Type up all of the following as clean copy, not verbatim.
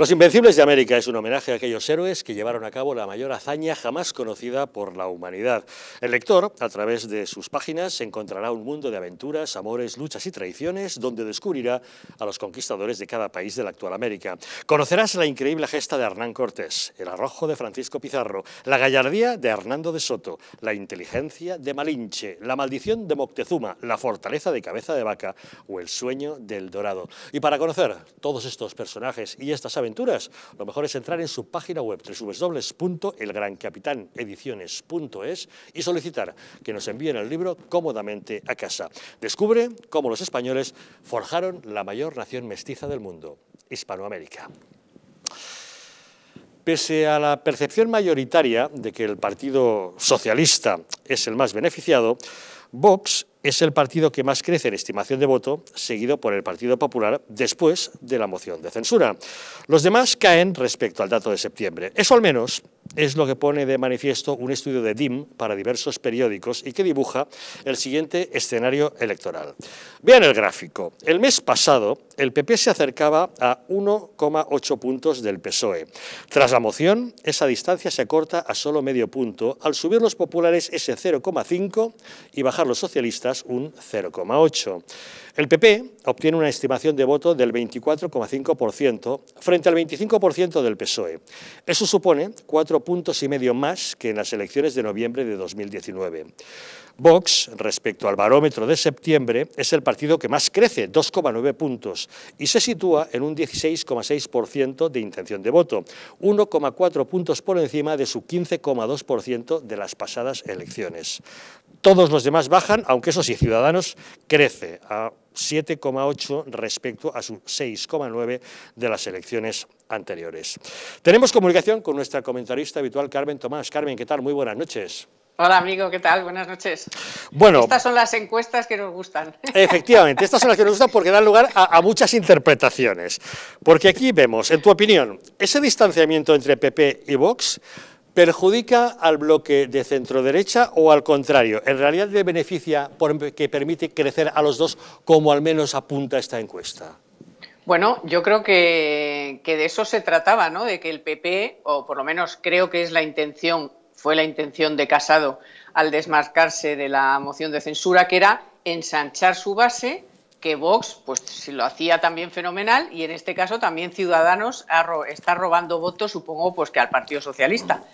Los Invencibles de América es un homenaje a aquellos héroes que llevaron a cabo la mayor hazaña jamás conocida por la humanidad. El lector, a través de sus páginas, encontrará un mundo de aventuras, amores, luchas y traiciones, donde descubrirá a los conquistadores de cada país de la actual América. Conocerás la increíble gesta de Hernán Cortés, el arrojo de Francisco Pizarro, la gallardía de Hernando de Soto, la inteligencia de Malinche, la maldición de Moctezuma, la fortaleza de Cabeza de Vaca o el sueño del Dorado. Y para conocer todos estos personajes y estas aventuras, lo mejor es entrar en su página web www.elgrancapitánediciones.es y solicitar que nos envíen el libro cómodamente a casa. Descubre cómo los españoles forjaron la mayor nación mestiza del mundo, Hispanoamérica. Pese a la percepción mayoritaria de que el Partido Socialista es el más beneficiado, Vox es el partido que más crece en estimación de voto, seguido por el Partido Popular después de la moción de censura. Los demás caen respecto al dato de septiembre. Eso al menos es lo que pone de manifiesto un estudio de DYM para diversos periódicos y que dibuja el siguiente escenario electoral. Vean el gráfico. El mes pasado el PP se acercaba a 1,8 puntos del PSOE. Tras la moción, esa distancia se acorta a solo medio punto, al subir los populares ese 0,5 y bajar los socialistas un 0,8. El PP obtiene una estimación de voto del 24,5% frente al 25% del PSOE. Eso supone 4,5 puntos más que en las elecciones de noviembre de 2019. Vox, respecto al barómetro de septiembre, es el partido que más crece, 2,9 puntos, y se sitúa en un 16,6% de intención de voto, 1,4 puntos por encima de su 15,2% de las pasadas elecciones. Todos los demás bajan, aunque eso sí, Ciudadanos crece a 7,8 respecto a su 6,9 de las elecciones anteriores. Tenemos comunicación con nuestra comentarista habitual, Carmen Tomás. Carmen, ¿qué tal? Muy buenas noches. Hola amigo, ¿qué tal? Buenas noches. Bueno, estas son las encuestas que nos gustan. Efectivamente, estas son las que nos gustan porque dan lugar a muchas interpretaciones. Porque aquí vemos, en tu opinión, ese distanciamiento entre PP y Vox perjudica al bloque de centroderecha o al contrario. En realidad le beneficia porque permite crecer a los dos, como al menos apunta esta encuesta. Bueno, yo creo que de eso se trataba, ¿no? De que el PP, o por lo menos creo que es la intención, fue la intención de Casado al desmarcarse de la moción de censura, que era ensanchar su base, que Vox, pues si lo hacía también fenomenal, y en este caso también Ciudadanos está robando votos, supongo, pues que al Partido Socialista.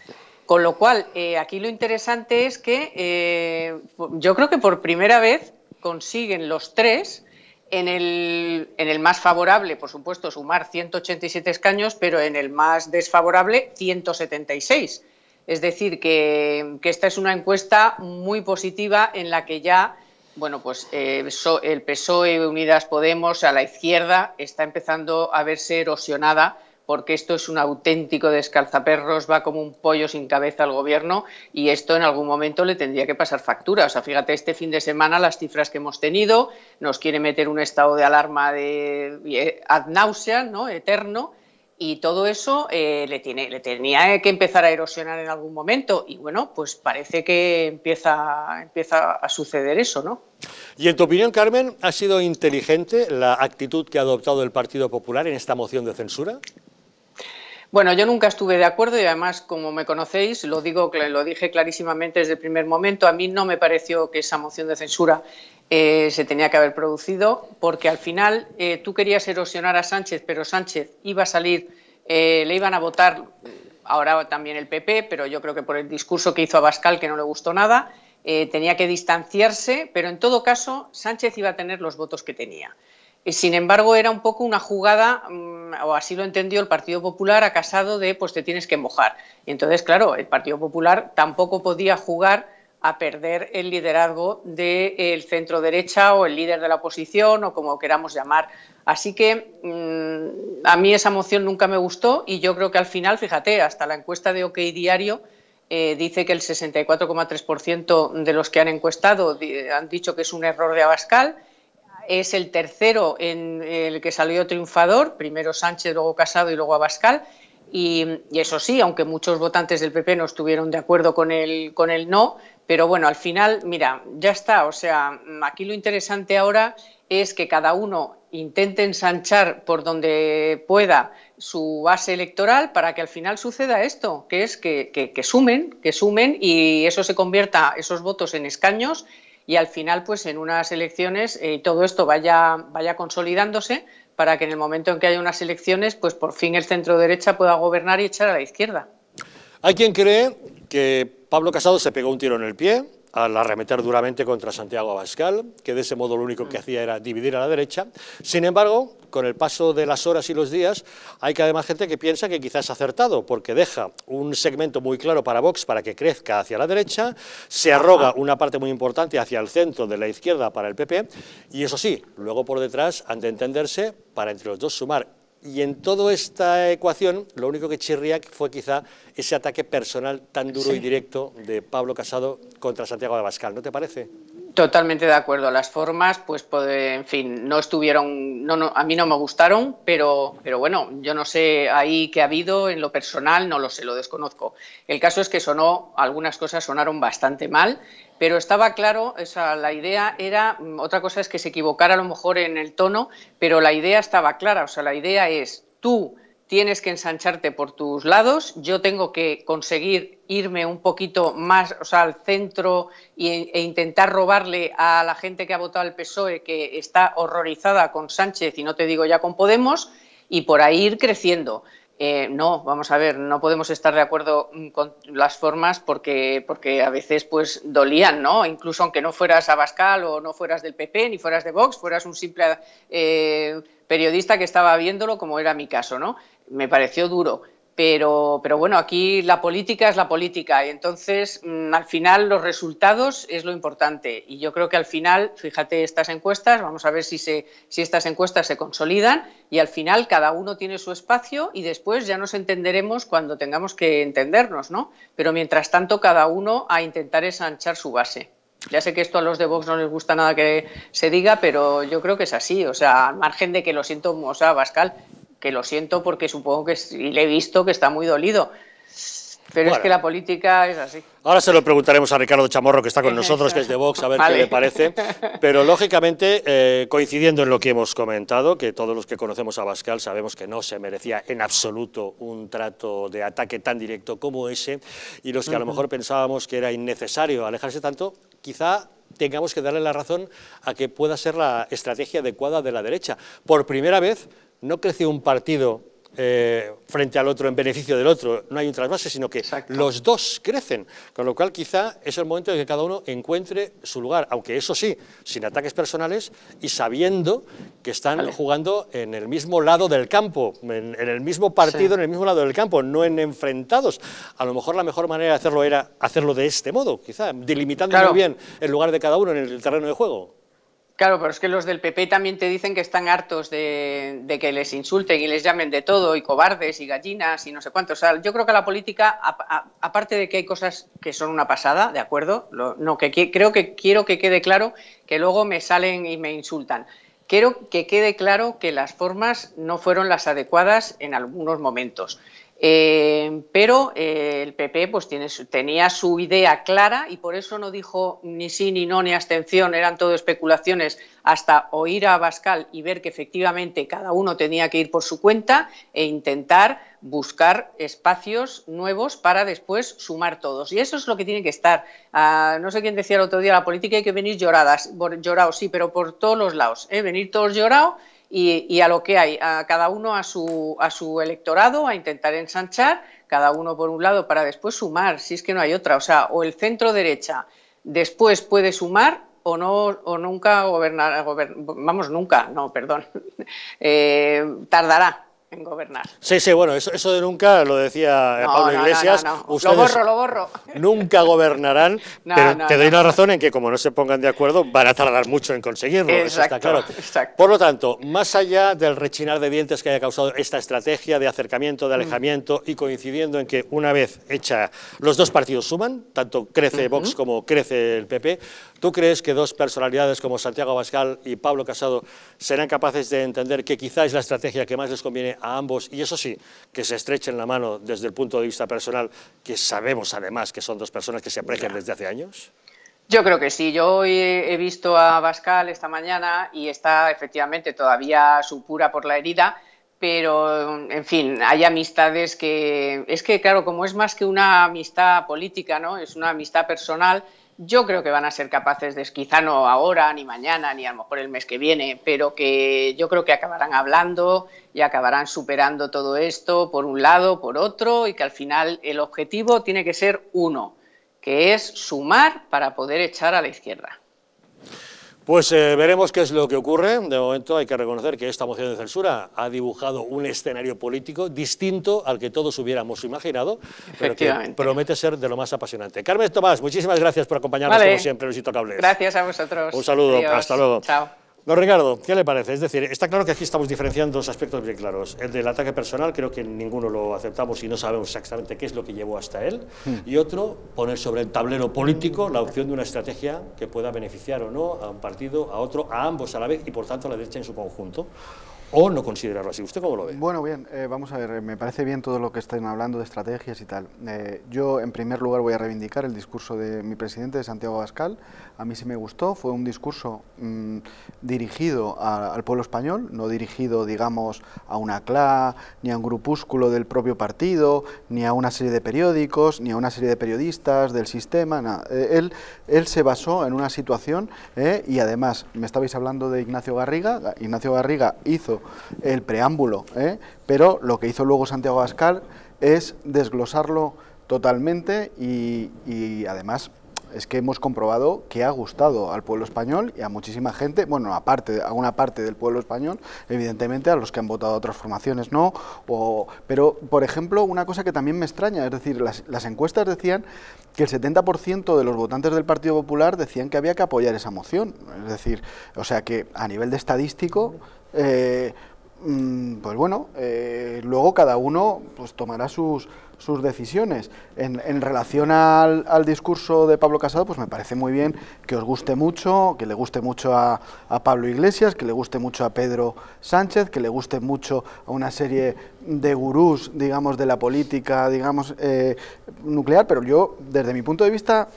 Con lo cual, aquí lo interesante es que yo creo que por primera vez consiguen los tres, en el más favorable, por supuesto, sumar 187 escaños, pero en el más desfavorable, 176. Es decir, que esta es una encuesta muy positiva en la que ya, bueno, pues el PSOE, Unidas Podemos, a la izquierda, está empezando a verse erosionada, porque esto es un auténtico descalzaperros, va como un pollo sin cabeza al gobierno, y esto en algún momento le tendría que pasar factura. O sea, fíjate, este fin de semana las cifras que hemos tenido, nos quiere meter un estado de alarma de ad nauseam, ¿no?, eterno. Y todo eso le tenía que empezar a erosionar en algún momento. Y bueno, pues parece que empieza a suceder eso, ¿no? Y en tu opinión, Carmen, ¿ha sido inteligente la actitud que ha adoptado el Partido Popular en esta moción de censura? Bueno, yo nunca estuve de acuerdo y además, como me conocéis, lo dije clarísimamente desde el primer momento. A mí no me pareció que esa moción de censura se tenía que haber producido, porque al final tú querías erosionar a Sánchez, pero Sánchez iba a salir, le iban a votar ahora también el PP, pero yo creo que por el discurso que hizo Abascal, que no le gustó nada, tenía que distanciarse, pero en todo caso Sánchez iba a tener los votos que tenía. Sin embargo, era un poco una jugada, o así lo entendió el Partido Popular, a Casado, de pues te tienes que mojar. Y entonces, claro, el Partido Popular tampoco podía jugar a perder el liderazgo del centro derecha o el líder de la oposición o como queramos llamar. Así que a mí esa moción nunca me gustó y yo creo que al final, fíjate, hasta la encuesta de OK Diario dice que el 64,3% de los que han encuestado han dicho que es un error de Abascal. Es el tercero en el que salió triunfador, primero Sánchez, luego Casado y luego Abascal. Y eso sí, aunque muchos votantes del PP no estuvieron de acuerdo con el no, pero bueno, al final, mira, ya está. O sea, aquí lo interesante ahora es que cada uno intente ensanchar por donde pueda su base electoral para que al final suceda esto, que es que sumen y eso se convierta, esos votos, en escaños y al final pues en unas elecciones todo esto vaya consolidándose para que en el momento en que haya unas elecciones pues por fin el centro derecha pueda gobernar y echar a la izquierda. Hay quien cree que Pablo Casado se pegó un tiro en el pie al arremeter duramente contra Santiago Abascal, que de ese modo lo único que hacía era dividir a la derecha. Sin embargo, con el paso de las horas y los días, hay que además gente que piensa que quizás ha acertado, porque deja un segmento muy claro para Vox para que crezca hacia la derecha, se arroga una parte muy importante hacia el centro de la izquierda para el PP, y eso sí, luego por detrás han de entenderse para entre los dos sumar. Y en toda esta ecuación, lo único que chirría fue quizá ese ataque personal tan duro y directo de Pablo Casado contra Santiago Abascal, ¿no te parece? Totalmente de acuerdo. Las formas, pues, en fin, no estuvieron, a mí no me gustaron, pero bueno, yo no sé ahí qué ha habido en lo personal, no lo sé, lo desconozco. El caso es que algunas cosas sonaron bastante mal, pero estaba claro, la idea era, otra cosa es que se equivocara a lo mejor en el tono, pero la idea estaba clara, la idea es tú tienes que ensancharte por tus lados, yo tengo que conseguir irme un poquito más al centro e intentar robarle a la gente que ha votado al PSOE, que está horrorizada con Sánchez y no te digo ya con Podemos, y por ahí ir creciendo. No, vamos a ver, no podemos estar de acuerdo con las formas porque a veces pues dolían, ¿no? Incluso aunque no fueras Abascal o no fueras del PP ni fueras de Vox, fueras un simple periodista que estaba viéndolo, como era mi caso, ¿no? Me pareció duro, pero bueno, aquí la política es la política y entonces al final los resultados es lo importante y yo creo que al final, fíjate estas encuestas, vamos a ver si estas encuestas se consolidan y al final cada uno tiene su espacio y después ya nos entenderemos cuando tengamos que entendernos, ¿no? Pero mientras tanto cada uno a intentar ensanchar su base. Ya sé que esto a los de Vox no les gusta nada que se diga, pero yo creo que es así, al margen de que lo siento, Abascal, que lo siento porque supongo que sí, le he visto que está muy dolido. Pero bueno, es que la política es así. Ahora se lo preguntaremos a Ricardo Chamorro, que está con nosotros, que es de Vox, a ver qué le parece. Pero lógicamente, coincidiendo en lo que hemos comentado, que todos los que conocemos a Abascal sabemos que no se merecía en absoluto un trato de ataque tan directo como ese, y los que a lo mejor pensábamos que era innecesario alejarse tanto, quizá tengamos que darle la razón a que pueda ser la estrategia adecuada de la derecha. Por primera vez no creció un partido frente al otro en beneficio del otro, no hay un trasvase, sino que exacto, los dos crecen, con lo cual quizá es el momento de que cada uno encuentre su lugar, aunque eso sí, sin ataques personales y sabiendo que están jugando en el mismo lado del campo, en el mismo partido, en el mismo lado del campo, no en enfrentados. A lo mejor la mejor manera de hacerlo era hacerlo de este modo, quizá, delimitando muy bien el lugar de cada uno en el terreno de juego. Claro, pero es que los del PP también te dicen que están hartos de que les insulten y les llamen de todo, y cobardes, y gallinas, y no sé cuánto. Yo creo que la política, aparte de que hay cosas que son una pasada, ¿de acuerdo? Creo que quiero que quede claro que luego me salen y me insultan. Quiero que quede claro que las formas no fueron las adecuadas en algunos momentos. Pero el PP pues tenía su idea clara y por eso no dijo ni sí, ni no, ni abstención, eran todo especulaciones hasta oír a Abascal y ver que efectivamente cada uno tenía que ir por su cuenta e intentar buscar espacios nuevos para después sumar todos. Y eso es lo que tiene que estar. No sé quién decía el otro día, la política hay que venir llorados, sí, pero por todos los lados, venir todos llorados. Y a lo que hay, a cada uno a su electorado, a intentar ensanchar, cada uno por un lado para después sumar, si es que no hay otra, o el centro derecha después puede sumar o no, o nunca gobernar, tardará en gobernar. Sí, sí, bueno, eso de nunca lo decía Pablo Iglesias. No. Lo borro. Nunca gobernarán, pero te doy la razón en que como no se pongan de acuerdo van a tardar mucho en conseguirlo, exacto, eso está claro. Exacto. Por lo tanto, más allá del rechinar de dientes que haya causado esta estrategia de acercamiento, de alejamiento y coincidiendo en que una vez hecha los dos partidos suman, tanto crece Vox como crece el PP, ¿tú crees que dos personalidades como Santiago Abascal y Pablo Casado serán capaces de entender que quizá es la estrategia que más les conviene a ambos, y eso sí, que se estrechen la mano desde el punto de vista personal, que sabemos además que son dos personas que se aprecian desde hace años? Yo creo que sí. Yo hoy he visto a Abascal esta mañana y está efectivamente todavía supura por la herida, pero, en fin, hay amistades que... Es que, claro, como es más que una amistad política, ¿no? Es una amistad personal. Yo creo que van a ser capaces de, quizá no ahora, ni mañana, ni a lo mejor el mes que viene, pero que yo creo que acabarán hablando y acabarán superando todo esto por un lado, por otro, y que al final el objetivo tiene que ser uno, que es sumar para poder echar a la izquierda. Pues veremos qué es lo que ocurre. De momento hay que reconocer que esta moción de censura ha dibujado un escenario político distinto al que todos hubiéramos imaginado, pero que promete ser de lo más apasionante. Carmen Tomás, muchísimas gracias por acompañarnos, vale, como siempre, los intocables. Gracias a vosotros. Un saludo. Adiós. Hasta luego. Chao. Don Ricardo, ¿qué le parece? Es decir, está claro que aquí estamos diferenciando dos aspectos bien claros. El del ataque personal, creo que ninguno lo aceptamos y no sabemos exactamente qué es lo que llevó hasta él. Y otro, poner sobre el tablero político la opción de una estrategia que pueda beneficiar o no a un partido, a otro, a ambos a la vez y por tanto a la derecha en su conjunto. ¿O no considerarlo así? ¿Usted cómo lo ve? Bueno, bien, vamos a ver, me parece bien todo lo que están hablando de estrategias y tal. Yo, en primer lugar, voy a reivindicar el discurso de mi presidente, de Santiago Abascal. A mí sí me gustó, fue un discurso dirigido al pueblo español, no dirigido, digamos, a una CLA, ni a un grupúsculo del propio partido, ni a una serie de periódicos, ni a una serie de periodistas del sistema, nada. Él se basó en una situación, y además, me estabais hablando de Ignacio Garriga. Ignacio Garriga hizo el preámbulo, pero lo que hizo luego Santiago Abascal es desglosarlo totalmente y además es que hemos comprobado que ha gustado al pueblo español y a muchísima gente, bueno, aparte, a una parte del pueblo español, evidentemente a los que han votado a otras formaciones no, pero por ejemplo una cosa que también me extraña, es decir, las encuestas decían que el 70% de los votantes del Partido Popular decían que había que apoyar esa moción, es decir, o sea que a nivel de estadístico, pues bueno, luego cada uno pues tomará sus decisiones. En relación al discurso de Pablo Casado, pues me parece muy bien que os guste mucho, que le guste mucho a Pablo Iglesias, que le guste mucho a Pedro Sánchez, que le guste mucho a una serie de gurús, digamos, de la política, digamos, nuclear, pero yo, desde mi punto de vista...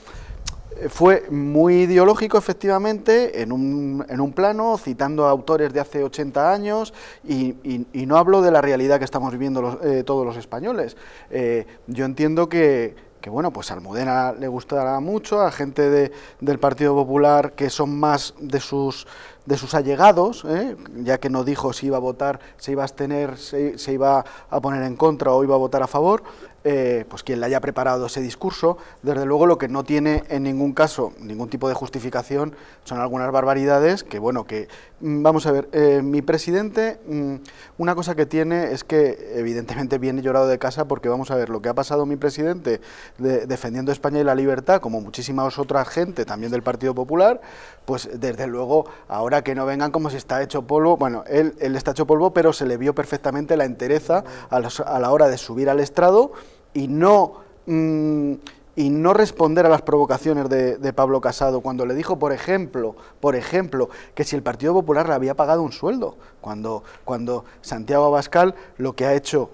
Fue muy ideológico, efectivamente, en un plano, citando a autores de hace 80 años, y no hablo de la realidad que estamos viviendo todos los españoles. Yo entiendo que bueno, pues a Almudena le gustará mucho, a gente del Partido Popular que son más de sus allegados, ya que no dijo si iba a votar, se iba a abstener, se iba a poner en contra o iba a votar a favor, pues quien le haya preparado ese discurso, desde luego lo que no tiene en ningún caso ningún tipo de justificación son algunas barbaridades que, bueno, que vamos a ver, mi presidente una cosa que tiene es que evidentemente viene llorado de casa porque vamos a ver, lo que ha pasado mi presidente defendiendo España y la libertad, como muchísima otra gente también del Partido Popular, pues desde luego ahora que no vengan como si está hecho polvo, bueno, él está hecho polvo, pero se le vio perfectamente la entereza a la hora de subir al estrado y no responder a las provocaciones de Pablo Casado, cuando le dijo, por ejemplo, que si el Partido Popular le había pagado un sueldo, cuando Santiago Abascal lo que ha hecho...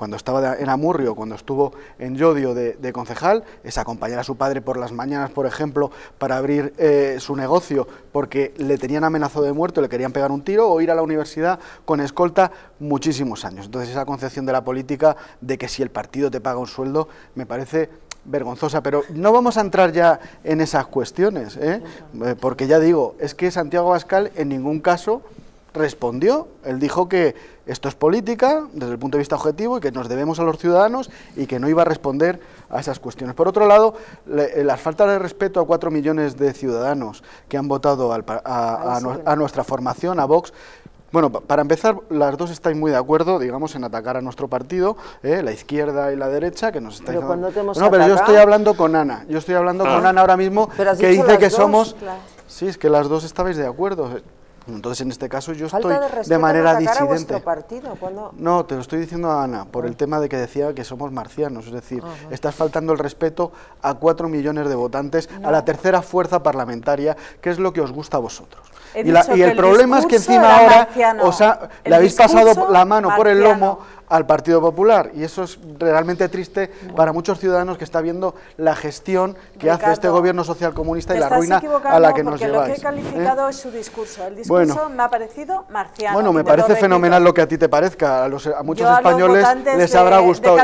cuando estaba en Amurrio, cuando estuvo en Llodio de concejal, es acompañar a su padre por las mañanas, por ejemplo, para abrir su negocio, porque le tenían amenazado de muerte, le querían pegar un tiro, o ir a la universidad con escolta muchísimos años. Entonces esa concepción de la política, de que si el partido te paga un sueldo, me parece vergonzosa, pero no vamos a entrar ya en esas cuestiones, porque ya digo, es que Santiago Abascal en ningún caso... respondió, él dijo que esto es política desde el punto de vista objetivo y que nos debemos a los ciudadanos y que no iba a responder a esas cuestiones. Por otro lado, las faltas de respeto a 4 millones de ciudadanos que han votado a nuestra formación, a Vox. Bueno, para empezar, las dos estáis muy de acuerdo, digamos, en atacar a nuestro partido, la izquierda y la derecha, que nos estáis... Pero cuando te hemos atacado... No, pero yo estoy hablando con Ana, ahora mismo, que dice que somos... Claro. Sí, es que las dos estabais de acuerdo. Entonces, en este caso, yo estoy de manera disidente. No, te lo estoy diciendo a Ana, por el tema de que decía que somos marcianos. Es decir, estás faltando el respeto a 4 millones de votantes, a la tercera fuerza parlamentaria, que es lo que os gusta a vosotros. Y el problema es que encima ahora le habéis pasado la mano por el lomo al Partido Popular, y eso es realmente triste para muchos ciudadanos, que está viendo la gestión que hace este gobierno social comunista y la ruina a la que nos lleváis. Lo que he calificado es su discurso. El discurso me ha parecido marciano. Bueno, me parece fenomenal lo que a ti te parezca. A muchos españoles les habrá gustado.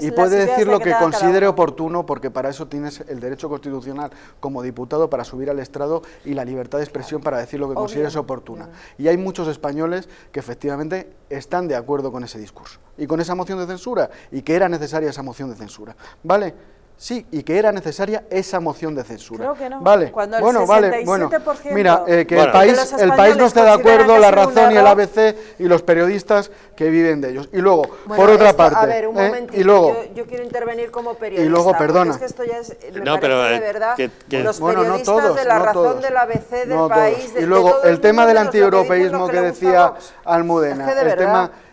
Y puede decir lo que considere oportuno, porque para eso tienes el derecho constitucional como diputado para subir al estrado y la libertad de expresión para decir lo que consideres oportuna. Y hay muchos españoles que efectivamente están de acuerdo con ese discurso y con esa moción de censura, y que era necesaria esa moción de censura, ¿vale? Sí, y que era necesaria esa moción de censura. Creo que no. Vale. Cuando el 67%, mira, el país no está de acuerdo, La Razón y el ABC y los periodistas que viven de ellos. Y luego, por otra parte, a ver, un momentito, yo quiero intervenir como periodista. Y luego, perdona. Es que esto ya es, de verdad, los periodistas no todos, de La Razón, del ABC, del País. Y luego, el tema del antieuropeísmo que decía Almudena,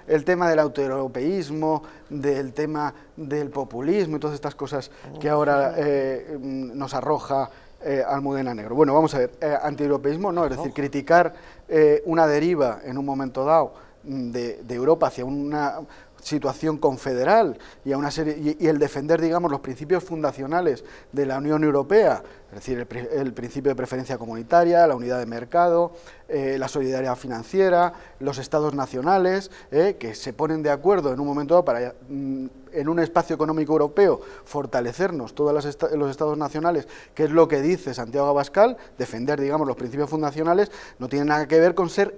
el tema del autoeuropeísmo, del tema del populismo y todas estas cosas que ahora nos arroja Almudena Negro. Bueno, vamos a ver, antieuropeísmo no, es decir, criticar una deriva en un momento dado de Europa hacia una situación confederal y a una serie y el defender, digamos, los principios fundacionales de la Unión Europea, es decir, el principio de preferencia comunitaria, la unidad de mercado, la solidaridad financiera, los estados nacionales, que se ponen de acuerdo en un momento dado para, en un espacio económico europeo, fortalecernos todos los estados nacionales, que es lo que dice Santiago Abascal, defender, digamos, los principios fundacionales, no tiene nada que ver con ser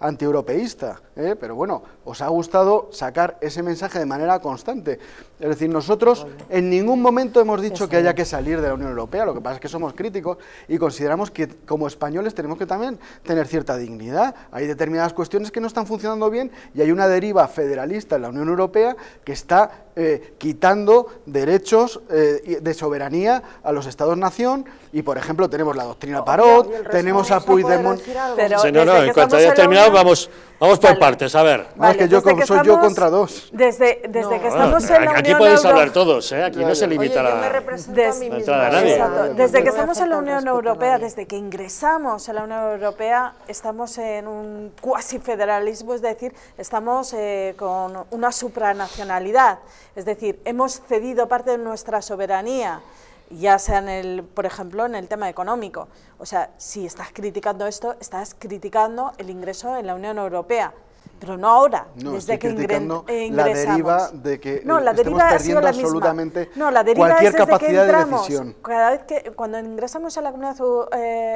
antieuropeísta, pero bueno, os ha gustado sacar ese mensaje de manera constante. Es decir, nosotros en ningún momento hemos dicho que haya que salir de la Unión Europea, lo que pasa es que somos críticos y consideramos que como españoles tenemos que también tener cierta dignidad. Hay determinadas cuestiones que no están funcionando bien y hay una deriva federalista en la Unión Europea que está quitando derechos de soberanía a los Estados-Nación, y por ejemplo tenemos la doctrina Parot, tenemos a Puigdemont... en cuanto hayas terminado vamos por partes, a ver. Vale, es que soy yo contra dos. Desde que estamos en la Unión Europea... Aquí podéis hablar todos, aquí no se limita a nadie. Exacto. Desde que estamos en la Unión Europea, desde que ingresamos a la Unión Europea, estamos en un cuasi federalismo, es decir, estamos con una supranacionalidad. Es decir, hemos cedido parte de nuestra soberanía, ya sea por ejemplo, en el tema económico. O sea, si estás criticando esto, estás criticando el ingreso en la Unión Europea. Pero no ahora, desde que ingresamos. La deriva de que estemos perdiendo absolutamente cualquier capacidad de decisión. Cada vez que cuando ingresamos a la Comunidad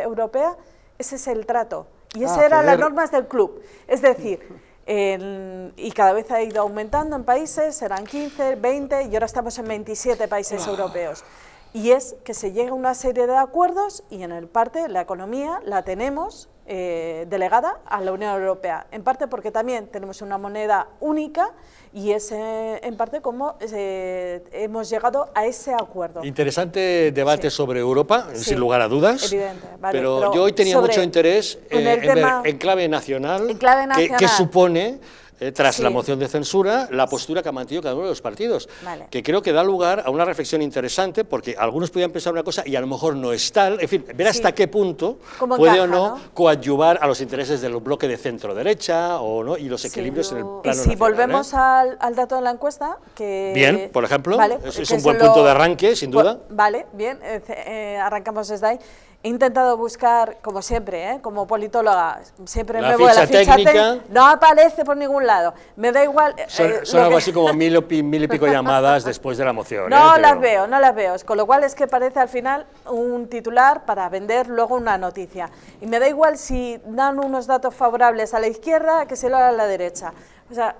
Europea, ese es el trato. Y esa eran las normas del club. Es decir... y cada vez ha ido aumentando en países, eran 15, 20 y ahora estamos en 27 países europeos. Y es que se llega a una serie de acuerdos y en el parte la economía la tenemos delegada a la Unión Europea, en parte porque también tenemos una moneda única y es en parte como hemos llegado a ese acuerdo. Interesante debate sobre Europa, sin lugar a dudas, pero yo hoy tenía mucho interés en clave nacional, qué supone... tras la moción de censura, la postura que ha mantenido cada uno de los partidos, que creo que da lugar a una reflexión interesante, porque algunos podían pensar una cosa y a lo mejor no es tal, en fin, ver hasta qué punto puede encaja, o no coadyuvar a los intereses del bloque de centro-derecha o no, y los equilibrios en el plano nacional. Y si volvemos al dato de la encuesta, que... Bien, por ejemplo, es un buen punto de arranque, sin duda. Vale, bien, arrancamos desde ahí. He intentado buscar, como siempre, como politóloga, siempre me voy a la ficha técnica, no aparece por ningún lado, me da igual... Son algo así como mil y pico llamadas después de la moción. No las veo, con lo cual es que parece al final un titular para vender luego una noticia. Y me da igual si dan unos datos favorables a la izquierda que si lo dan a la derecha. O sea,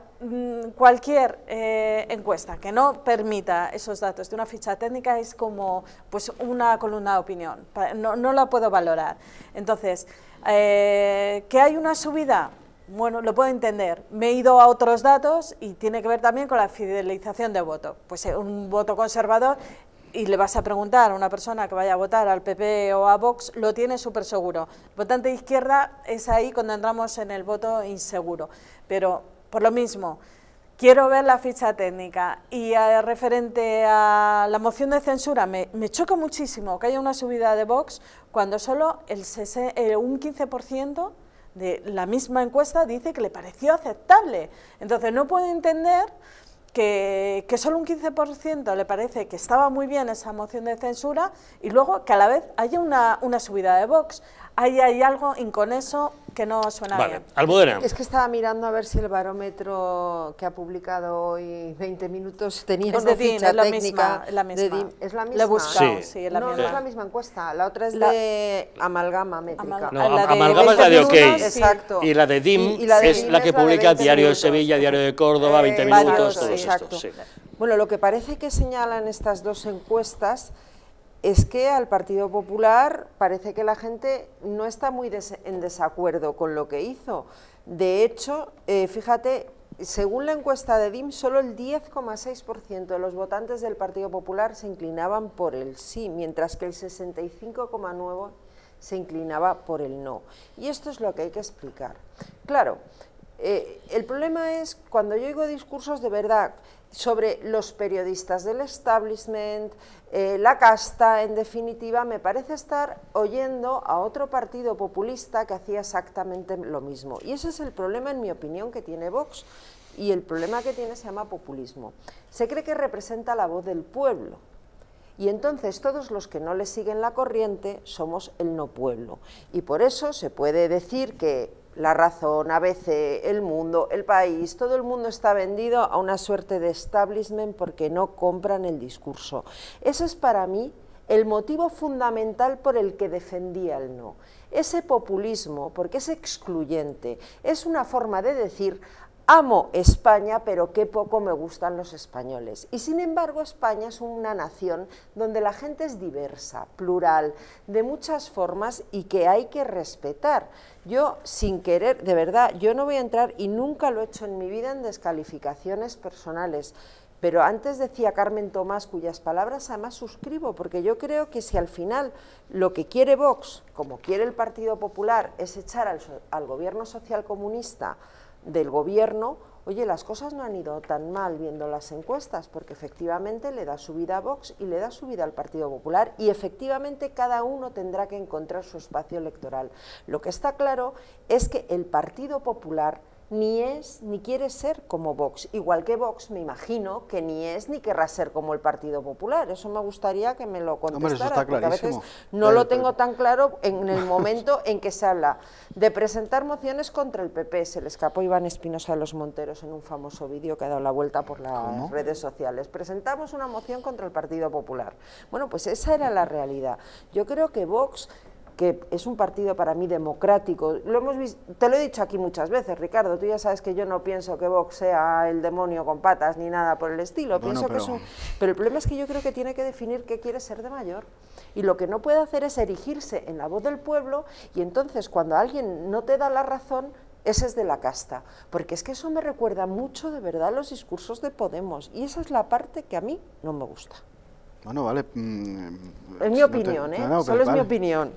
cualquier encuesta que no permita esos datos de una ficha técnica es como pues una columna de opinión, no la puedo valorar. Entonces, ¿que hay una subida? Bueno, lo puedo entender, me he ido a otros datos y tiene que ver también con la fidelización de voto, pues un voto conservador, y le vas a preguntar a una persona que vaya a votar al PP o a Vox, lo tiene súper seguro. El votante de izquierda es ahí cuando entramos en el voto inseguro, pero por lo mismo, quiero ver la ficha técnica. Y referente a la moción de censura, me choca muchísimo que haya una subida de Vox cuando solo un 15% de la misma encuesta dice que le pareció aceptable. Entonces no puedo entender que solo un 15% le parece que estaba muy bien esa moción de censura y luego que a la vez haya una subida de Vox. Ahí hay algo inconexo que no suena bien. Almudena. Es que estaba mirando a ver si el barómetro que ha publicado hoy 20 minutos tenía esta ficha técnica. Es la misma. ¿Es la misma? Sí, es la misma. No es la misma encuesta, la otra es de Amalgama Métrica. Amalgama es la de OK. Exacto. Y la de DYM es la que publica Diario de Sevilla, Diario de Córdoba, 20 minutos, todos estos. Bueno, lo que parece que señalan estas dos encuestas es que al Partido Popular parece que la gente no está muy en desacuerdo con lo que hizo. De hecho, fíjate, según la encuesta de DYM, solo el 10,6% de los votantes del Partido Popular se inclinaban por el sí, mientras que el 65,9% se inclinaba por el no. Y esto es lo que hay que explicar. Claro, el problema es cuando yo oigo discursos de verdad sobre los periodistas del establishment, la casta, en definitiva, me parece estar oyendo a otro partido populista que hacía exactamente lo mismo. Y ese es el problema, en mi opinión, que tiene Vox, y el problema que tiene se llama populismo. Se cree que representa la voz del pueblo, y entonces todos los que no le siguen la corriente somos el no pueblo. Y por eso se puede decir que La Razón, ABC, El Mundo, El País, todo el mundo está vendido a una suerte de establishment porque no compran el discurso. Ese es para mí el motivo fundamental por el que defendía el no. Ese populismo, porque es excluyente, es una forma de decir: amo España, pero qué poco me gustan los españoles. Y sin embargo, España es una nación donde la gente es diversa, plural, de muchas formas y que hay que respetar. Yo, sin querer, de verdad, yo no voy a entrar, y nunca lo he hecho en mi vida, en descalificaciones personales. Pero antes decía Carmen Tomás, cuyas palabras además suscribo, porque yo creo que si al final lo que quiere Vox, como quiere el Partido Popular, es echar al gobierno socialcomunista del gobierno, oye, las cosas no han ido tan mal viendo las encuestas, porque efectivamente le da subida a Vox y le da subida al Partido Popular, y efectivamente cada uno tendrá que encontrar su espacio electoral. Lo que está claro es que el Partido Popular ni es ni quiere ser como Vox, igual que Vox, me imagino, que ni es ni querrá ser como el Partido Popular. Eso me gustaría que me lo contestara. Hombre, eso está clarísimo. A veces no lo tengo tan claro en el momento en que se habla de presentar mociones contra el PP. Se le escapó Iván Espinosa de los Monteros en un famoso vídeo que ha dado la vuelta por las redes sociales. Presentamos una moción contra el Partido Popular. Bueno, pues esa era la realidad. Yo creo que Vox, que es un partido para mí democrático, lo hemos visto, te lo he dicho aquí muchas veces, Ricardo, tú ya sabes que yo no pienso que Vox sea el demonio con patas ni nada por el estilo, bueno, pienso que es un... Pero el problema es que yo creo que tiene que definir qué quiere ser de mayor, y lo que no puede hacer es erigirse en la voz del pueblo, y entonces cuando alguien no te da la razón, ese es de la casta, porque es que eso me recuerda mucho, de verdad, los discursos de Podemos, y esa es la parte que a mí no me gusta. Bueno, vale. Es mi opinión, ¿eh? Solo es mi opinión.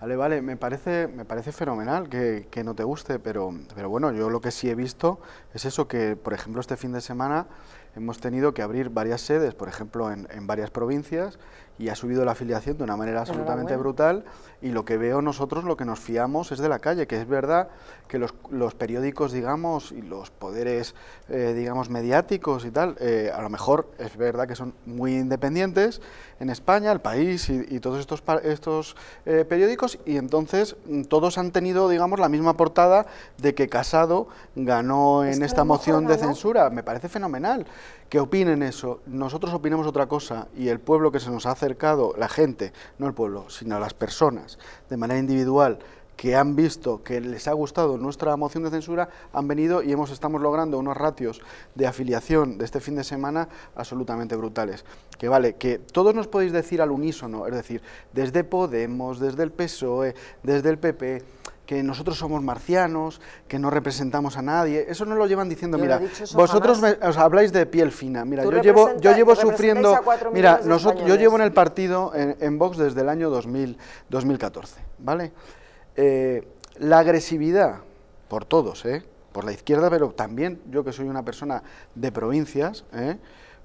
Vale, vale, me parece fenomenal que no te guste, pero bueno, yo lo que sí he visto es eso, que por ejemplo este fin de semana hemos tenido que abrir varias sedes, por ejemplo en varias provincias, y ha subido la afiliación de una manera absolutamente brutal, y lo que veo nosotros, lo que nos fiamos es de la calle, que es verdad que los periódicos, digamos, y los poderes, digamos, mediáticos y tal, a lo mejor es verdad que son muy independientes en España, El País y todos estos periódicos, y entonces todos han tenido, digamos, la misma portada de que Casado ganó en esta moción de censura. Me parece fenomenal que opinen eso, nosotros opinemos otra cosa, y el pueblo que se nos ha acercado, la gente, no el pueblo, sino las personas, de manera individual, que han visto que les ha gustado nuestra moción de censura, han venido y estamos logrando unos ratios de afiliación de este fin de semana absolutamente brutales. Que vale, que todos nos podéis decir al unísono, es decir, desde Podemos, desde el PSOE, desde el PP, que nosotros somos marcianos, que no representamos a nadie, eso no lo llevan diciendo. Yo, mira, vosotros os habláis de piel fina, mira, yo llevo sufriendo, mira, yo llevo en el partido, en Vox, desde el año 2014, ¿vale? La agresividad, por todos, por la izquierda, pero también yo, que soy una persona de provincias,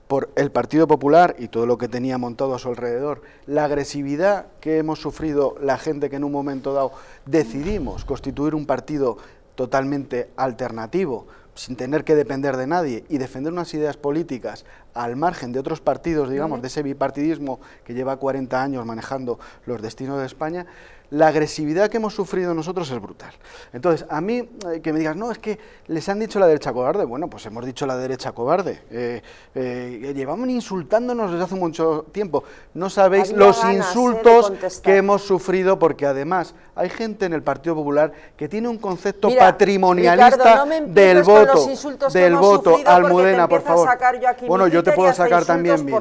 por el Partido Popular y todo lo que tenía montado a su alrededor, la agresividad que hemos sufrido la gente que en un momento dado decidimos constituir un partido totalmente alternativo, sin tener que depender de nadie y defender unas ideas políticas al margen de otros partidos, digamos, de ese bipartidismo que lleva 40 años manejando los destinos de España, la agresividad que hemos sufrido nosotros es brutal. Entonces, a mí, que me digas, no, es que les han dicho la derecha cobarde, bueno, pues hemos dicho la derecha cobarde, llevamos insultándonos desde hace mucho tiempo, no sabéis los insultos que hemos sufrido, porque además hay gente en el Partido Popular que tiene un concepto patrimonialista del voto, Almudena, por favor. Bueno, yo te puedo sacar también bien.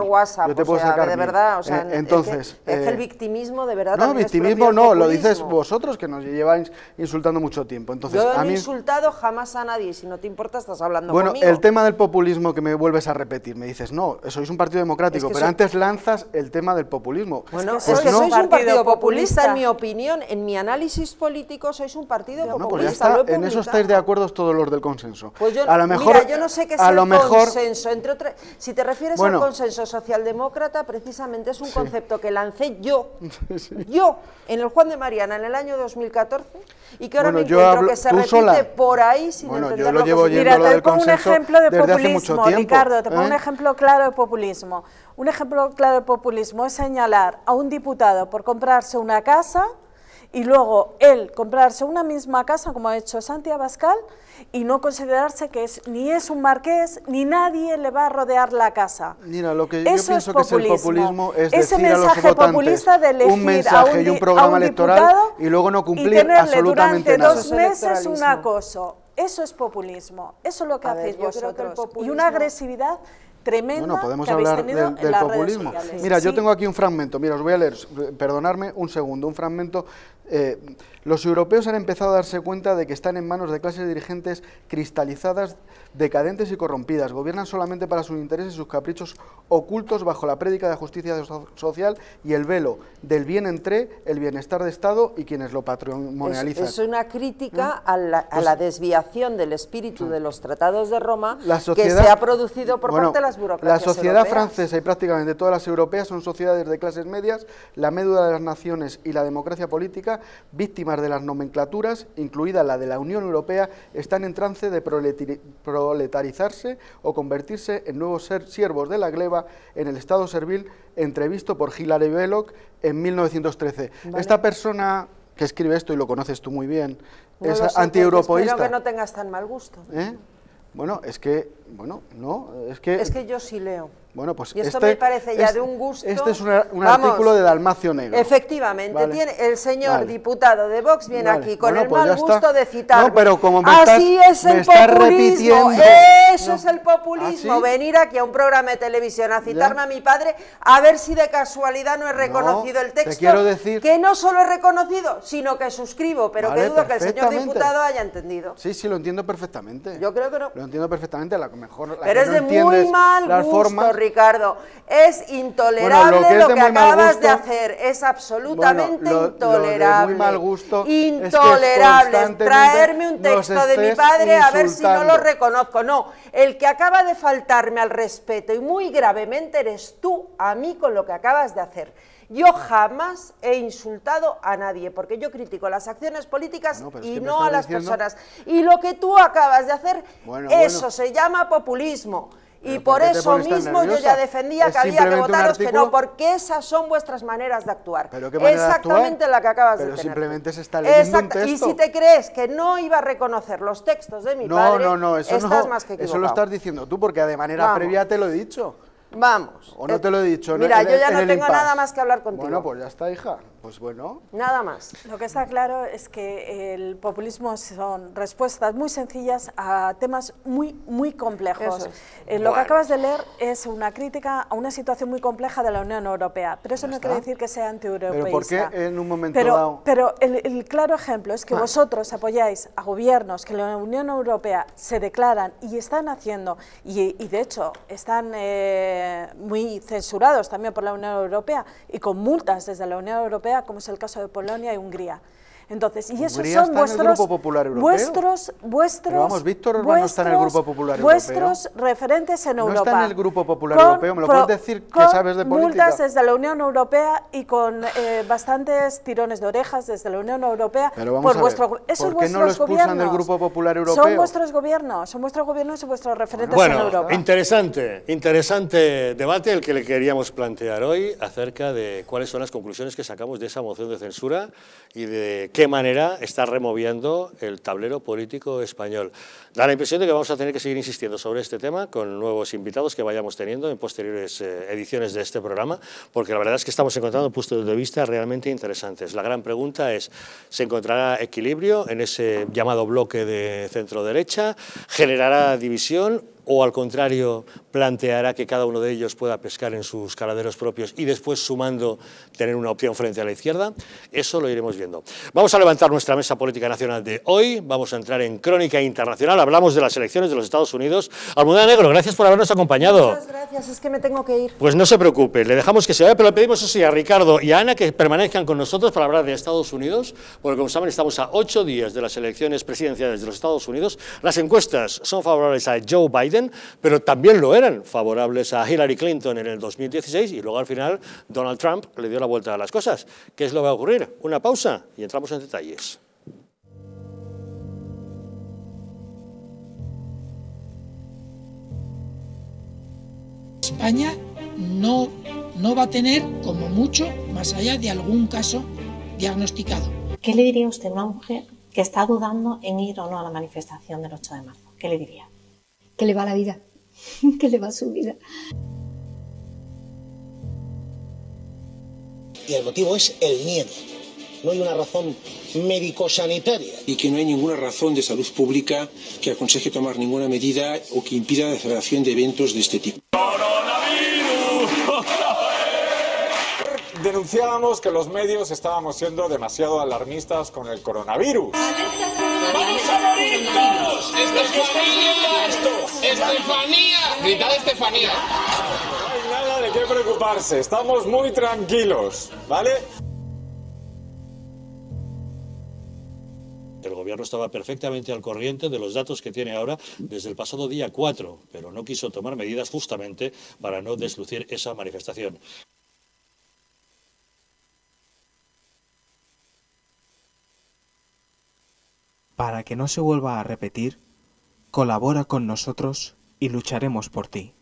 Yo te puedo sacar de verdad, o sea, entonces, es que el victimismo de verdad no, victimismo no, lo dices vosotros que nos lleváis insultando mucho tiempo. Entonces, yo no he insultado jamás a nadie, si no te importa estás hablando conmigo. Bueno, el tema del populismo que me vuelves a repetir, me dices, no, sois un partido democrático, es que pero antes lanzas el tema del populismo. Bueno, pues es que no, sois un partido populista, en mi opinión, en mi análisis político sois un partido populista. Pues en eso estáis de acuerdo todos los del consenso. Pues yo, a lo mejor, mira, yo no sé qué es el consenso, entre otras. Si te refieres al consenso socialdemócrata, precisamente es un concepto que lancé yo, en el Juan de Mariana, en el año 2014, y que ahora me encuentro que se repite por ahí sin entenderlo. Mira, te pongo un ejemplo de populismo, Ricardo, te pongo un ejemplo claro de populismo. Un ejemplo claro de populismo es señalar a un diputado por comprarse una casa y luego él comprarse una misma casa, como ha hecho Santiago Abascal, y no considerarse que es un marqués, ni nadie le va a rodear la casa. Mira, lo que yo pienso que es el populismo es decir a los votantes un mensaje y un programa electoral y luego no cumplir absolutamente nada. Y tenerle durante 2 meses un acoso. Eso es populismo, eso es lo que hacéis vosotros. Y una agresividad tremenda. Bueno, podemos hablar del populismo. Mira, yo tengo aquí un fragmento, mira, os voy a leer, perdonadme un segundo, un fragmento. Los europeos han empezado a darse cuenta de que están en manos de clases dirigentes cristalizadas, decadentes y corrompidas, gobiernan solamente para sus intereses y sus caprichos ocultos bajo la prédica de la justicia social y el velo del bien entre el bienestar de Estado y quienes lo patrimonializan. Es una crítica a la desviación del espíritu de los tratados de Roma que se ha producido por parte de las burocracias europeas. La sociedad francesa y prácticamente todas las europeas son sociedades de clases medias, la médula de las naciones y la democracia política, víctimas de las nomenclaturas, incluida la de la Unión Europea, están en trance de proletarizarse o convertirse en nuevos siervos de la gleba en el estado servil entrevisto por Hillary Belloc en 1913. Vale. Esta persona que escribe esto, y lo conoces tú muy bien, no es antieuropeísta. Espero que no tengas tan mal gusto. Bueno, es que, es que yo sí leo. Bueno, pues y esto me parece ya de un gusto. Este es un artículo de Dalmacio Negro. Efectivamente, tiene el señor diputado de Vox viene aquí con el mal gusto de citar. No, pero como me estás repitiendo. Eso es el populismo, venir aquí a un programa de televisión a citarme a mi padre, a ver si de casualidad no he reconocido el texto. Te quiero decir que no solo he reconocido, sino que suscribo, pero que dudo que el señor diputado haya entendido. Sí, sí, lo entiendo perfectamente. Yo creo que no. Lo entiendo perfectamente, a lo mejor pero es de muy mal gusto, Ricardo, es intolerable lo que acabas de hacer, es absolutamente intolerable. Muy mal gusto. Intolerable. Es que traerme un texto de mi padre a ver si no lo reconozco. No, el que acaba de faltarme al respeto y muy gravemente eres tú a mí con lo que acabas de hacer. Yo jamás he insultado a nadie, porque yo critico las acciones políticas y no a las personas. Y lo que tú acabas de hacer, eso se llama populismo. Y por eso mismo yo ya defendía que había que votaros que no, porque esas son vuestras maneras de actuar. Exactamente la que acabas de tener. Pero simplemente se está leyendo un texto. Y si te crees que no iba a reconocer los textos de mi padre, estás más que equivocado. Eso lo estás diciendo tú, porque de manera previa te lo he dicho. Vamos. O no te lo he dicho. Mira, yo ya no tengo nada más que hablar contigo. Bueno, pues ya está, hija. Pues bueno. Nada más. Lo que está claro es que el populismo son respuestas muy sencillas a temas muy, muy complejos. Lo que acabas de leer es una crítica a una situación muy compleja de la Unión Europea, pero eso no quiere decir que sea antieuropeísta. Pero ¿por qué en un momento dado? Pero el claro ejemplo es que vosotros apoyáis a gobiernos que en la Unión Europea se declaran y están haciendo, y de hecho están... muy censurados también por la Unión Europea y con multas desde la Unión Europea, como es el caso de Polonia y Hungría. Entonces, y esos son vuestros referentes en Europa. No está en el Grupo Popular Europeo, me lo puedes decir que sabes de política. Multas desde la Unión Europea y con bastantes tirones de orejas desde la Unión Europea. Pero vamos a ver, ¿por qué no lo expulsan del Grupo Popular Europeo? Son vuestros gobiernos y vuestros referentes en Europa. Bueno, interesante debate el que le queríamos plantear hoy acerca de cuáles son las conclusiones que sacamos de esa moción de censura y de qué manera está removiendo el tablero político español. Da la impresión de que vamos a tener que seguir insistiendo sobre este tema con nuevos invitados que vayamos teniendo en posteriores ediciones de este programa, porque la verdad es que estamos encontrando puntos de vista realmente interesantes. La gran pregunta es, ¿se encontrará equilibrio en ese llamado bloque de centro-derecha? ¿Generará división? ¿O al contrario planteará que cada uno de ellos pueda pescar en sus caladeros propios y después sumando tener una opción frente a la izquierda? Eso lo iremos viendo. Vamos a levantar nuestra mesa política nacional de hoy, vamos a entrar en crónica internacional, hablamos de las elecciones de los Estados Unidos. Almudena Negro, gracias por habernos acompañado. Muchas gracias, es que me tengo que ir. Pues no se preocupe, le dejamos que se vaya, pero le pedimos eso sí a Ricardo y a Ana que permanezcan con nosotros para hablar de Estados Unidos, porque como saben estamos a 8 días de las elecciones presidenciales de los Estados Unidos. Las encuestas son favorables a Joe Biden, pero también lo eran favorables a Hillary Clinton en el 2016 y luego al final Donald Trump le dio la vuelta a las cosas. ¿Qué es lo que va a ocurrir? Una pausa y entramos en detalles. España no va a tener como mucho más allá de algún caso diagnosticado. ¿Qué le diría usted a una mujer que está dudando en ir o no a la manifestación del 8 de marzo? ¿Qué le diría? Que le va la vida, que le va su vida. Y el motivo es el miedo. No hay una razón médico-sanitaria. Y que no hay ninguna razón de salud pública que aconseje tomar ninguna medida o que impida la celebración de eventos de este tipo. Denunciábamos que los medios estábamos siendo demasiado alarmistas con el coronavirus. ¡Vamos a morir todos! ¡Estefanía! ¡Estefanía! ¡Gritad Estefanía! No hay nada de qué preocuparse, estamos muy tranquilos, ¿vale? El gobierno estaba perfectamente al corriente de los datos que tiene ahora desde el pasado día 4, pero no quiso tomar medidas justamente para no deslucir esa manifestación. Para que no se vuelva a repetir, colabora con nosotros y lucharemos por ti.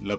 La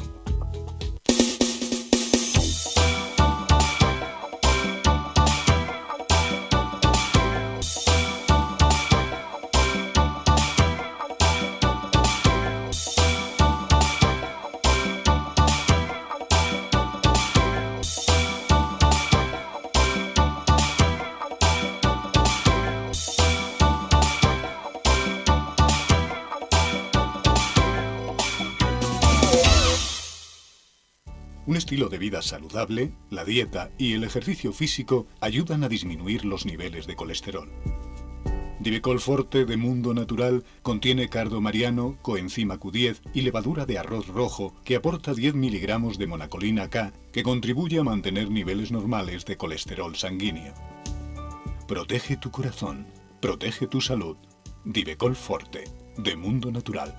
Un estilo de vida saludable, la dieta y el ejercicio físico ayudan a disminuir los niveles de colesterol. Dibecol Forte de Mundo Natural contiene cardo mariano, coenzima Q10 y levadura de arroz rojo que aporta 10 miligramos de monacolina K que contribuye a mantener niveles normales de colesterol sanguíneo. Protege tu corazón, protege tu salud. Dibecol Forte de Mundo Natural.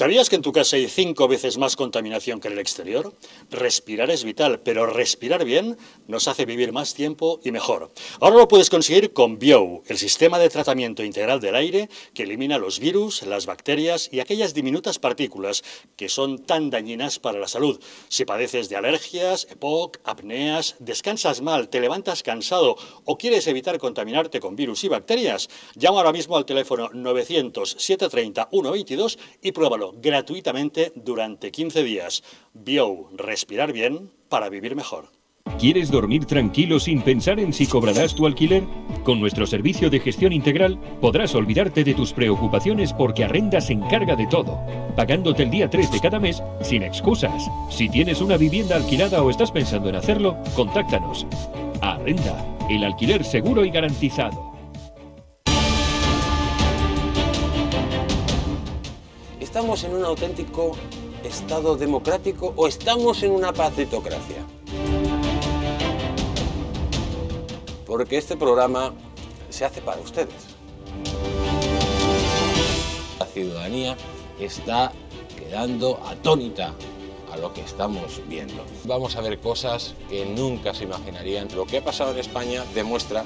¿Sabías que en tu casa hay 5 veces más contaminación que en el exterior? Respirar es vital, pero respirar bien nos hace vivir más tiempo y mejor. Ahora lo puedes conseguir con Bio, el sistema de tratamiento integral del aire que elimina los virus, las bacterias y aquellas diminutas partículas que son tan dañinas para la salud. Si padeces de alergias, EPOC, apneas, descansas mal, te levantas cansado o quieres evitar contaminarte con virus y bacterias, llama ahora mismo al teléfono 900 730 122 y pruébalo gratuitamente durante 15 días. Bio, respirar bien para vivir mejor. ¿Quieres dormir tranquilo sin pensar en si cobrarás tu alquiler? Con nuestro servicio de gestión integral podrás olvidarte de tus preocupaciones porque Arrenda se encarga de todo, pagándote el día 3 de cada mes sin excusas. Si tienes una vivienda alquilada o estás pensando en hacerlo, contáctanos. Arrenda, el alquiler seguro y garantizado. ¿Estamos en un auténtico Estado democrático o estamos en una partitocracia? Porque este programa se hace para ustedes. La ciudadanía está quedando atónita a lo que estamos viendo. Vamos a ver cosas que nunca se imaginarían. Lo que ha pasado en España demuestra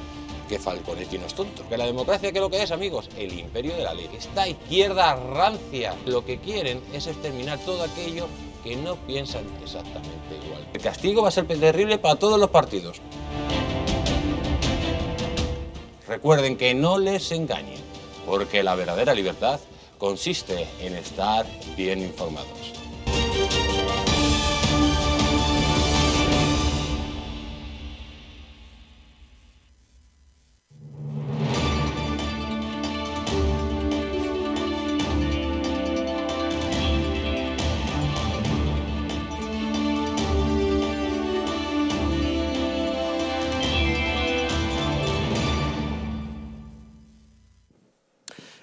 que Falconetti no es tonto. Que la democracia, ¿qué es lo que es, amigos? El imperio de la ley. Esta izquierda rancia lo que quieren es exterminar todo aquello que no piensan exactamente igual. El castigo va a ser terrible para todos los partidos. Recuerden que no les engañen, porque la verdadera libertad consiste en estar bien informados.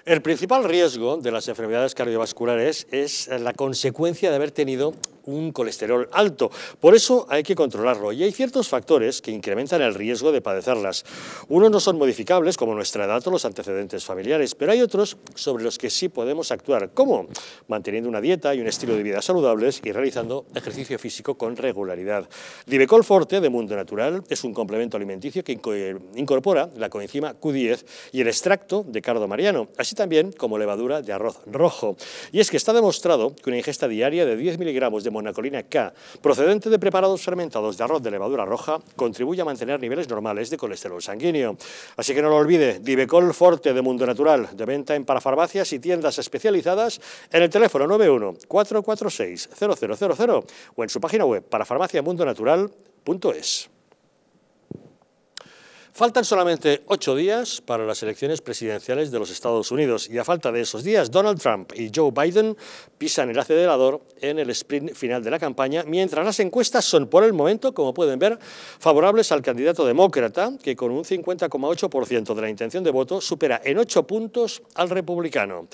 El principal riesgo de las enfermedades cardiovasculares es la consecuencia de haber tenido un colesterol alto. Por eso hay que controlarlo y hay ciertos factores que incrementan el riesgo de padecerlas. Unos no son modificables, como nuestra edad o los antecedentes familiares, pero hay otros sobre los que sí podemos actuar. ¿Cómo? Manteniendo una dieta y un estilo de vida saludables y realizando ejercicio físico con regularidad. Dibecol Forte, de Mundo Natural, es un complemento alimenticio que incorpora la coenzima Q10 y el extracto de cardo mariano, así también como levadura de arroz rojo. Y es que está demostrado que una ingesta diaria de 10 miligramos de monacolina K, procedente de preparados fermentados de arroz de levadura roja, contribuye a mantener niveles normales de colesterol sanguíneo. Así que no lo olvide, Dibecol Forte de Mundo Natural, de venta en parafarmacias y tiendas especializadas en el teléfono 91-446-0000 o en su página web parafarmaciamundonatural.es. Faltan solamente 8 días para las elecciones presidenciales de los Estados Unidos y a falta de esos días, Donald Trump y Joe Biden pisan el acelerador en el sprint final de la campaña, mientras las encuestas son por el momento, como pueden ver, favorables al candidato demócrata, que con un 50,8% de la intención de voto supera en 8 puntos al republicano.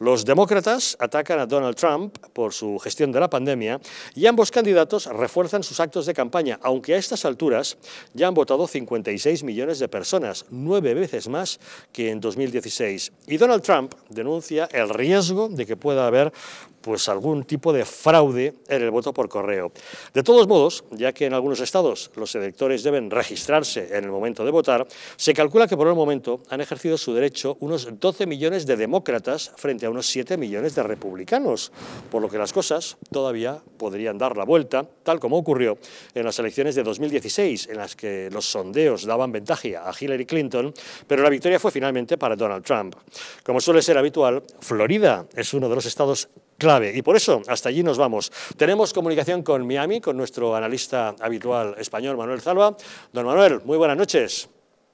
Los demócratas atacan a Donald Trump por su gestión de la pandemia y ambos candidatos refuerzan sus actos de campaña, aunque a estas alturas ya han votado 56 millones de personas, 9 veces más que en 2016. Y Donald Trump denuncia el riesgo de que pueda haber algún tipo de fraude en el voto por correo. De todos modos, ya que en algunos estados los electores deben registrarse en el momento de votar, se calcula que por el momento han ejercido su derecho unos 12 millones de demócratas frente a unos 7 millones de republicanos, por lo que las cosas todavía podrían dar la vuelta, tal como ocurrió en las elecciones de 2016, en las que los sondeos daban ventaja a Hillary Clinton, pero la victoria fue finalmente para Donald Trump. Como suele ser habitual, Florida es uno de los estados clave. Y por eso, hasta allí nos vamos. Tenemos comunicación con Miami, con nuestro analista habitual español, Manuel Zalba. Don Manuel, muy buenas noches.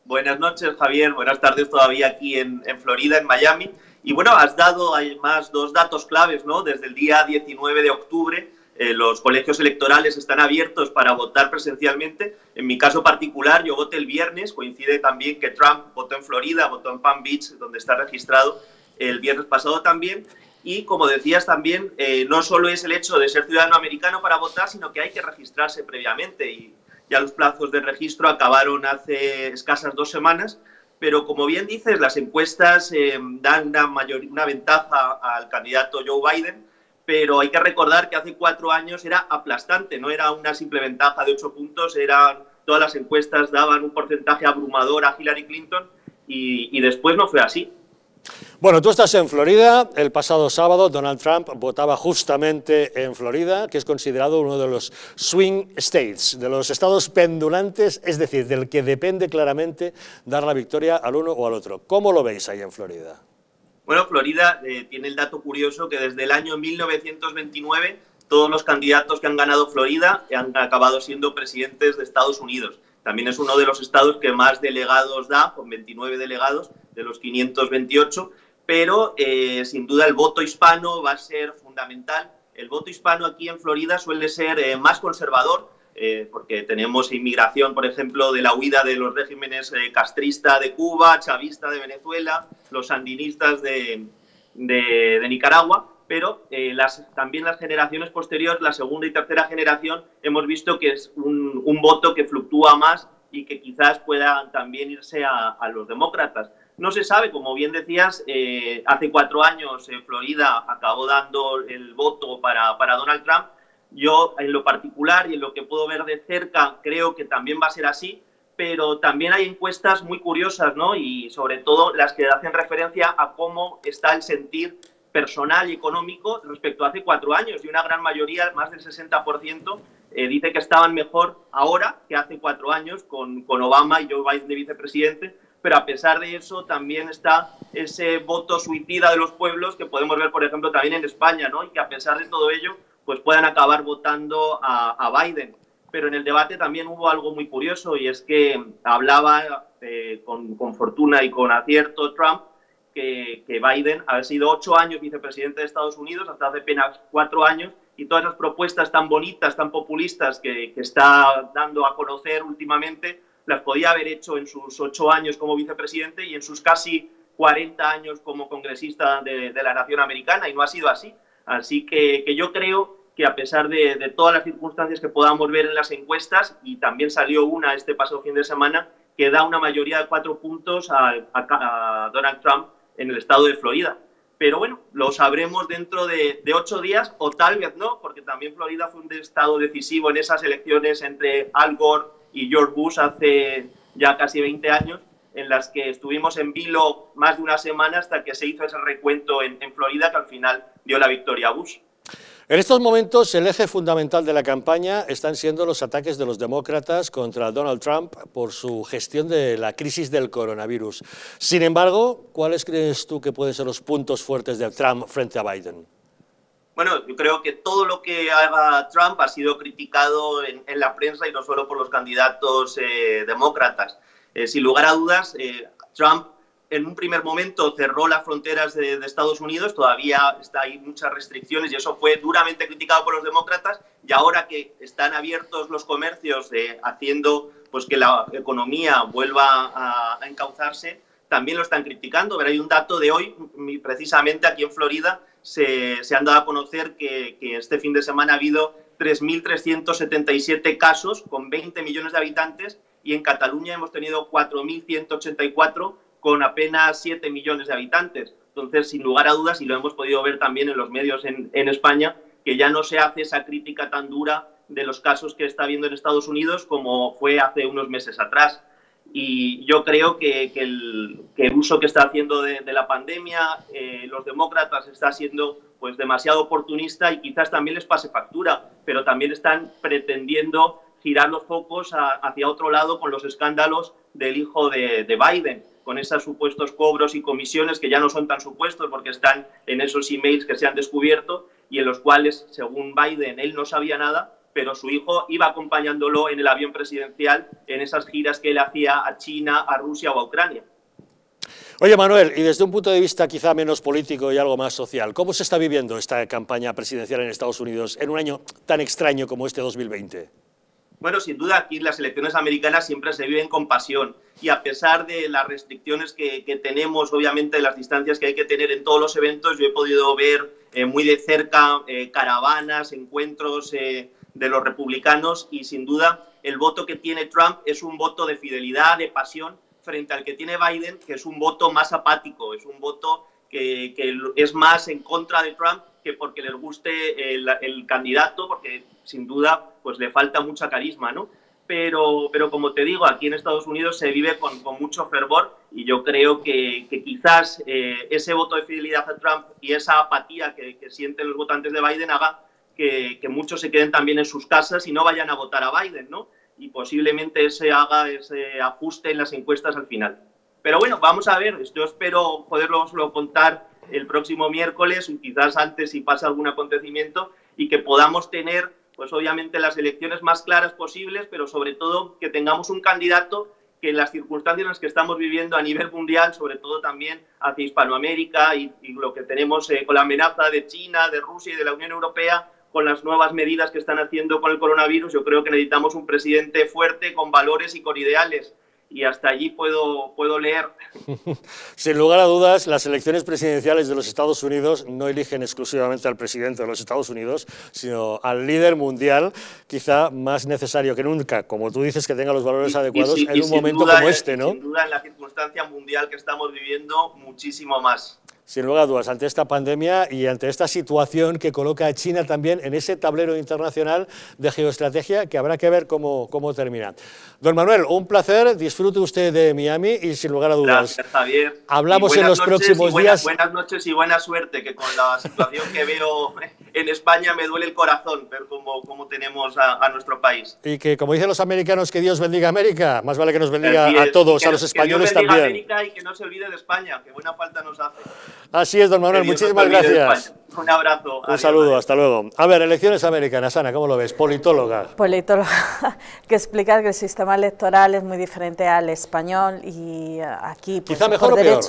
Buenas noches, Javier. Buenas tardes todavía aquí en Florida, en Miami. Y bueno, has dado además 2 datos claves, ¿no? Desde el día 19 de octubre, los colegios electorales están abiertos para votar presencialmente. En mi caso particular, yo voté el viernes. Coincide también que Trump votó en Florida, votó en Palm Beach, donde está registrado, el viernes pasado también. Y como decías también, no solo es el hecho de ser ciudadano americano para votar, sino que hay que registrarse previamente. Y ya los plazos de registro acabaron hace escasas 2 semanas. Pero como bien dices, las encuestas dan una ventaja al candidato Joe Biden, pero hay que recordar que hace 4 años era aplastante, no era una simple ventaja de 8 puntos, todas las encuestas daban un porcentaje abrumador a Hillary Clinton y después no fue así. Bueno, tú estás en Florida. El pasado sábado Donald Trump votaba justamente en Florida, que es considerado uno de los swing states, de los estados pendulantes, es decir, del que depende claramente dar la victoria al uno o al otro. ¿Cómo lo veis ahí en Florida? Bueno, Florida tiene el dato curioso que desde el año 1929 todos los candidatos que han ganado Florida han acabado siendo presidentes de Estados Unidos. También es uno de los estados que más delegados da, con 29 delegados de los 528, pero sin duda el voto hispano va a ser fundamental. El voto hispano aquí en Florida suele ser más conservador, porque tenemos inmigración, por ejemplo, de la huida de los regímenes castrista de Cuba, chavista de Venezuela, los sandinistas de Nicaragua, pero también las generaciones posteriores, la segunda y tercera generación, hemos visto que es un voto que fluctúa más y que quizás pueda también irse a los demócratas. No se sabe, como bien decías, hace 4 años Florida acabó dando el voto para Donald Trump. Yo, en lo particular y en lo que puedo ver de cerca, creo que también va a ser así, pero también hay encuestas muy curiosas, ¿no? Y sobre todo las que hacen referencia a cómo está el sentir personal y económico respecto a hace 4 años, y una gran mayoría, más del 60%, dice que estaban mejor ahora que hace 4 años con Obama y Joe Biden de vicepresidente, pero a pesar de eso también está ese voto suicida de los pueblos que podemos ver, por ejemplo, también en España, ¿no? Y que a pesar de todo ello, pues puedan acabar votando a Biden. Pero en el debate también hubo algo muy curioso, y es que hablaba con fortuna y con acierto Trump que Biden ha sido 8 años vicepresidente de Estados Unidos, hasta hace apenas 4 años, y todas las propuestas tan bonitas, tan populistas que está dando a conocer últimamente, las podía haber hecho en sus 8 años como vicepresidente y en sus casi 40 años como congresista de la nación americana, y no ha sido así. Así que yo creo que a pesar de todas las circunstancias que podamos ver en las encuestas, y también salió una este pasado fin de semana, que da una mayoría de 4 puntos a Donald Trump en el estado de Florida. Pero bueno, lo sabremos dentro de 8 días, o tal vez no, porque también Florida fue un estado decisivo en esas elecciones entre Al Gore y George Bush hace ya casi 20 años, en las que estuvimos en vilo más de una semana hasta que se hizo ese recuento en Florida, que al final dio la victoria a Bush. En estos momentos el eje fundamental de la campaña están siendo los ataques de los demócratas contra Donald Trump por su gestión de la crisis del coronavirus. Sin embargo, ¿cuáles crees tú que pueden ser los puntos fuertes de Trump frente a Biden? Bueno, yo creo que todo lo que haga Trump ha sido criticado en la prensa, y no solo por los candidatos demócratas. Sin lugar a dudas, Trump en un primer momento cerró las fronteras de Estados Unidos, todavía hay muchas restricciones y eso fue duramente criticado por los demócratas, y ahora que están abiertos los comercios haciendo pues que la economía vuelva a encauzarse, también lo están criticando. Pero hay un dato de hoy, precisamente aquí en Florida, se han dado a conocer que este fin de semana ha habido 3.377 casos con 20 millones de habitantes, y en Cataluña hemos tenido 4.184 con apenas 7 millones de habitantes. Entonces, sin lugar a dudas, y lo hemos podido ver también en los medios en España, que ya no se hace esa crítica tan dura de los casos que está habiendo en Estados Unidos como fue hace unos meses atrás. Y yo creo que el uso que está haciendo de la pandemia, los demócratas, está siendo pues demasiado oportunista, y quizás también les pase factura, pero también están pretendiendo girar los focos hacia otro lado con los escándalos del hijo de Biden, con esos supuestos cobros y comisiones que ya no son tan supuestos porque están en esos emails que se han descubierto y en los cuales, según Biden, él no sabía nada, pero su hijo iba acompañándolo en el avión presidencial en esas giras que él hacía a China, a Rusia o a Ucrania. Oye, Manuel, y desde un punto de vista quizá menos político y algo más social, ¿cómo se está viviendo esta campaña presidencial en Estados Unidos en un año tan extraño como este 2020? Bueno, sin duda aquí las elecciones americanas siempre se viven con pasión, y a pesar de las restricciones que tenemos, obviamente las distancias que hay que tener en todos los eventos, yo he podido ver muy de cerca caravanas, encuentros de los republicanos, y sin duda el voto que tiene Trump es un voto de fidelidad, de pasión, frente al que tiene Biden, que es un voto más apático, es un voto que es más en contra de Trump, que porque les guste el candidato, porque sin duda pues le falta mucha carisma, ¿no? Pero como te digo, aquí en Estados Unidos se vive con mucho fervor y yo creo que quizás ese voto de fidelidad a Trump y esa apatía que sienten los votantes de Biden haga que muchos se queden también en sus casas y no vayan a votar a Biden, ¿no? Y posiblemente se haga ese ajuste en las encuestas al final. Pero bueno, vamos a ver, yo espero poderoslo contar el próximo miércoles y quizás antes si pasa algún acontecimiento y que podamos tener, pues obviamente, las elecciones más claras posibles, pero sobre todo que tengamos un candidato que en las circunstancias en las que estamos viviendo a nivel mundial, sobre todo también hacia Hispanoamérica y lo que tenemos con la amenaza de China, de Rusia y de la Unión Europea, con las nuevas medidas que están haciendo con el coronavirus, yo creo que necesitamos un presidente fuerte, con valores y con ideales. Y hasta allí puedo leer. Sin lugar a dudas, las elecciones presidenciales de los Estados Unidos no eligen exclusivamente al presidente de los Estados Unidos, sino al líder mundial, quizá más necesario que nunca, como tú dices, que tenga los valores adecuados en un momento como este, ¿no? Sin duda, en la circunstancia mundial que estamos viviendo, muchísimo más. Sin lugar a dudas, ante esta pandemia y ante esta situación que coloca a China también en ese tablero internacional de geoestrategia que habrá que ver cómo termina. Don Manuel, un placer, disfrute usted de Miami y sin lugar a dudas. Gracias, Javier. Hablamos en los próximos días. Buenas noches y buena suerte, que con la situación que veo en España me duele el corazón ver cómo tenemos a nuestro país. Y que, como dicen los americanos, que Dios bendiga a América, más vale que nos bendiga a todos, a los españoles también. Que Dios bendiga a América y que no se olvide de España, que buena falta nos hace. Así es, don Manuel, muchísimas gracias. Un abrazo. Un saludo, hasta luego. A ver, elecciones americanas, Ana, ¿cómo lo ves? Politóloga. Politóloga, que explicar que el sistema electoral es muy diferente al español y aquí... Pues, quizá mejor o peor.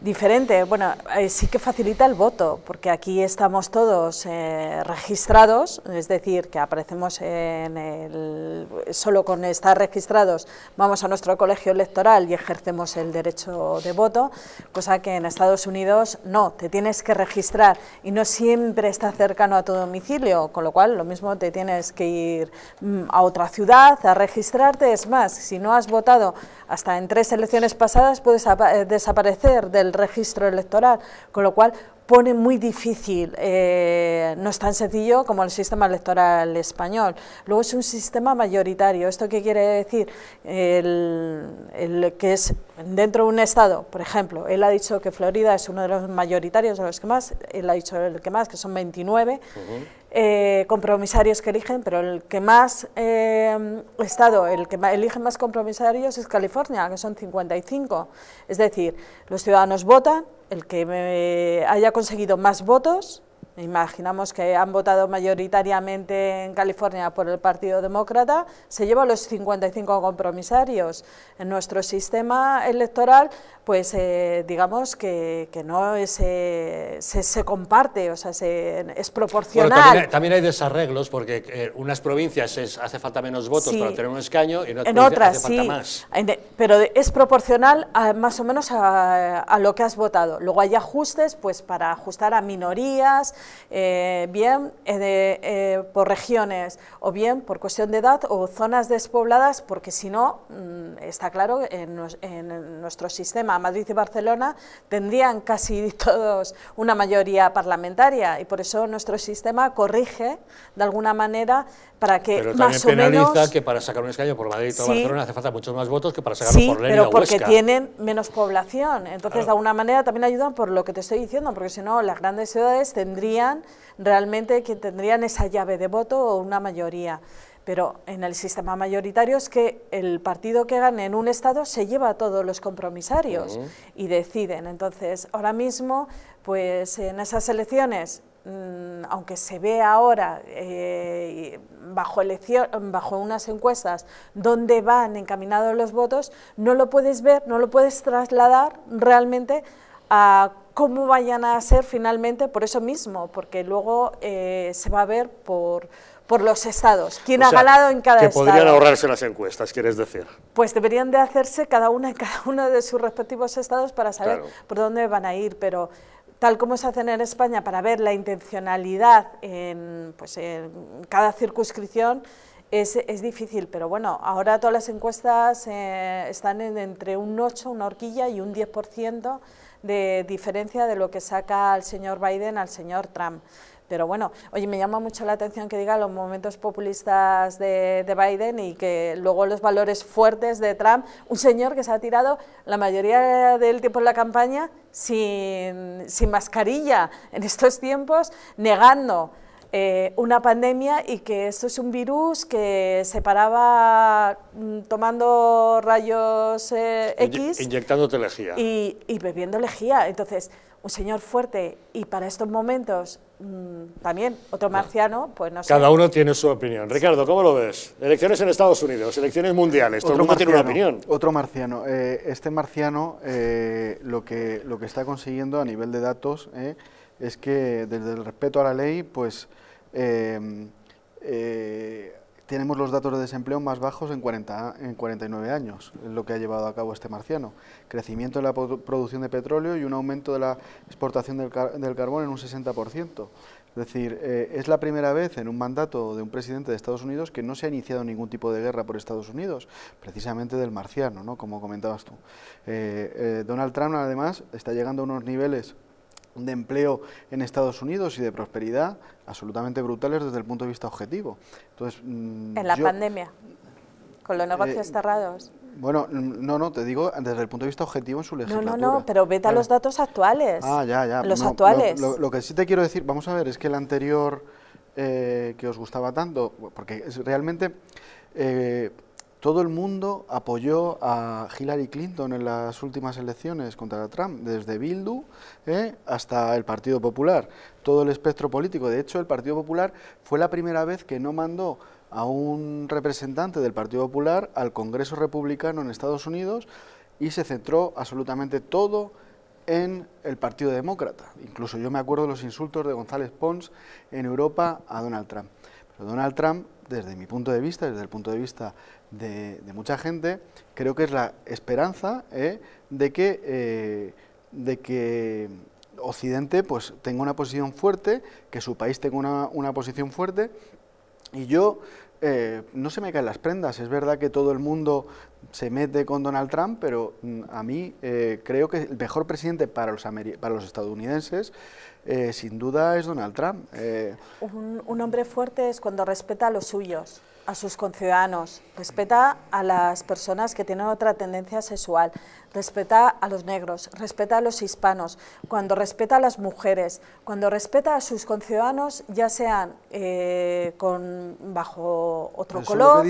Diferente, bueno, sí que facilita el voto, porque aquí estamos todos registrados, es decir, que aparecemos en el... solo con estar registrados vamos a nuestro colegio electoral y ejercemos el derecho de voto, cosa que en Estados Unidos no, te tienes que registrar y no siempre está cercano a tu domicilio, con lo cual lo mismo te tienes que ir a otra ciudad a registrarte, es más, si no has votado hasta en 3 elecciones pasadas puedes desaparecer del registro electoral, con lo cual pone muy difícil, no es tan sencillo como el sistema electoral español. Luego es un sistema mayoritario, ¿esto qué quiere decir? El que es dentro de un estado, por ejemplo, él ha dicho que Florida es uno de los mayoritarios, de los que más, él ha dicho el que más, que son 29, uh-huh. Compromisarios que eligen, pero el que más estado, el que elige más compromisarios es California, que son 55, es decir, los ciudadanos votan, el que haya conseguido más votos, imaginamos que han votado mayoritariamente en California por el Partido Demócrata, se lleva los 55 compromisarios. En nuestro sistema electoral, pues digamos que no es, se comparte, o sea, es proporcional. Bueno, también hay desarreglos, porque unas provincias hace falta menos votos sí, para tener un escaño, y en otras hace falta sí, más. Pero es proporcional más o menos a lo que has votado. Luego hay ajustes pues para ajustar a minorías, bien por regiones o bien por cuestión de edad o zonas despobladas, porque si no, está claro, en nuestro sistema Madrid y Barcelona tendrían casi todos una mayoría parlamentaria y por eso nuestro sistema corrige de alguna manera para que más o menos... Pero también penaliza que para sacar un escaño por Madrid y sí, Barcelona hace falta muchos más votos que para sacarlo sí, por Lérida o Huesca. Sí, pero porque tienen menos población, entonces claro, de alguna manera también ayudan por lo que te estoy diciendo, porque si no las grandes ciudades tendrían realmente quien tendrían esa llave de voto o una mayoría, pero en el sistema mayoritario es que el partido que gane en un estado se lleva a todos los compromisarios y deciden. Entonces ahora mismo pues en esas elecciones, aunque se ve ahora bajo unas encuestas dónde van encaminados los votos, no lo puedes ver, no lo puedes trasladar realmente a cómo vayan a ser finalmente, por eso mismo, porque luego se va a ver por los estados, quién ha ganado en cada estado. Que podrían ahorrarse las encuestas, ¿quieres decir? Pues deberían de hacerse cada una en cada uno de sus respectivos estados para saber claro, por dónde van a ir, pero tal como se hacen en España para ver la intencionalidad en cada circunscripción, es difícil, pero bueno, ahora todas las encuestas están entre un 8, una horquilla y un 10%, de diferencia de lo que saca el señor Biden al señor Trump. Pero bueno, oye, me llama mucho la atención que diga los momentos populistas de Biden y que luego los valores fuertes de Trump, un señor que se ha tirado la mayoría del tiempo en la campaña sin mascarilla en estos tiempos, negando una pandemia y que esto es un virus que se paraba tomando rayos X. Inyectándote lejía. Y bebiendo lejía. Entonces, un señor fuerte y para estos momentos también otro marciano, pues no sé. Cada uno tiene su opinión. Ricardo, ¿cómo lo ves? Elecciones en Estados Unidos, elecciones mundiales, todo el mundo tiene una opinión. Otro marciano. Este marciano lo que está consiguiendo a nivel de datos es que desde el respeto a la ley, pues tenemos los datos de desempleo más bajos en 49 años, es lo que ha llevado a cabo este marciano. Crecimiento de la producción de petróleo y un aumento de la exportación del carbón en un 60%. Es decir, es la primera vez en un mandato de un presidente de Estados Unidos que no se ha iniciado ningún tipo de guerra por Estados Unidos, precisamente del marciano, ¿no? Como comentabas tú. Donald Trump, además, está llegando a unos niveles de empleo en Estados Unidos y de prosperidad absolutamente brutales desde el punto de vista objetivo. Entonces, en la pandemia, con los negocios cerrados. Bueno, no, te digo desde el punto de vista objetivo en su legislatura. No, pero vete a los datos actuales. Ah, ya. Los actuales. Lo que sí te quiero decir, vamos a ver, es que el anterior que os gustaba tanto, porque realmente todo el mundo apoyó a Hillary Clinton en las últimas elecciones contra Trump, desde Bildu hasta el Partido Popular, todo el espectro político. De hecho, el Partido Popular fue la primera vez que no mandó a un representante del Partido Popular al Congreso Republicano en Estados Unidos y se centró absolutamente todo en el Partido Demócrata. Incluso yo me acuerdo de los insultos de González Pons en Europa a Donald Trump. Pero Donald Trump, desde mi punto de vista, desde el punto de vista de mucha gente, creo que es la esperanza de que Occidente pues tenga una posición fuerte, que su país tenga una posición fuerte, y yo no se me caen las prendas. Es verdad que todo el mundo se mete con Donald Trump, pero a mí creo que el mejor presidente para los estadounidenses sin duda es Donald Trump. Un hombre fuerte es cuando respeta a los suyos, a sus conciudadanos, respeta a las personas que tienen otra tendencia sexual, respeta a los negros, respeta a los hispanos, cuando respeta a las mujeres, cuando respeta a sus conciudadanos, ya sean bajo otro color,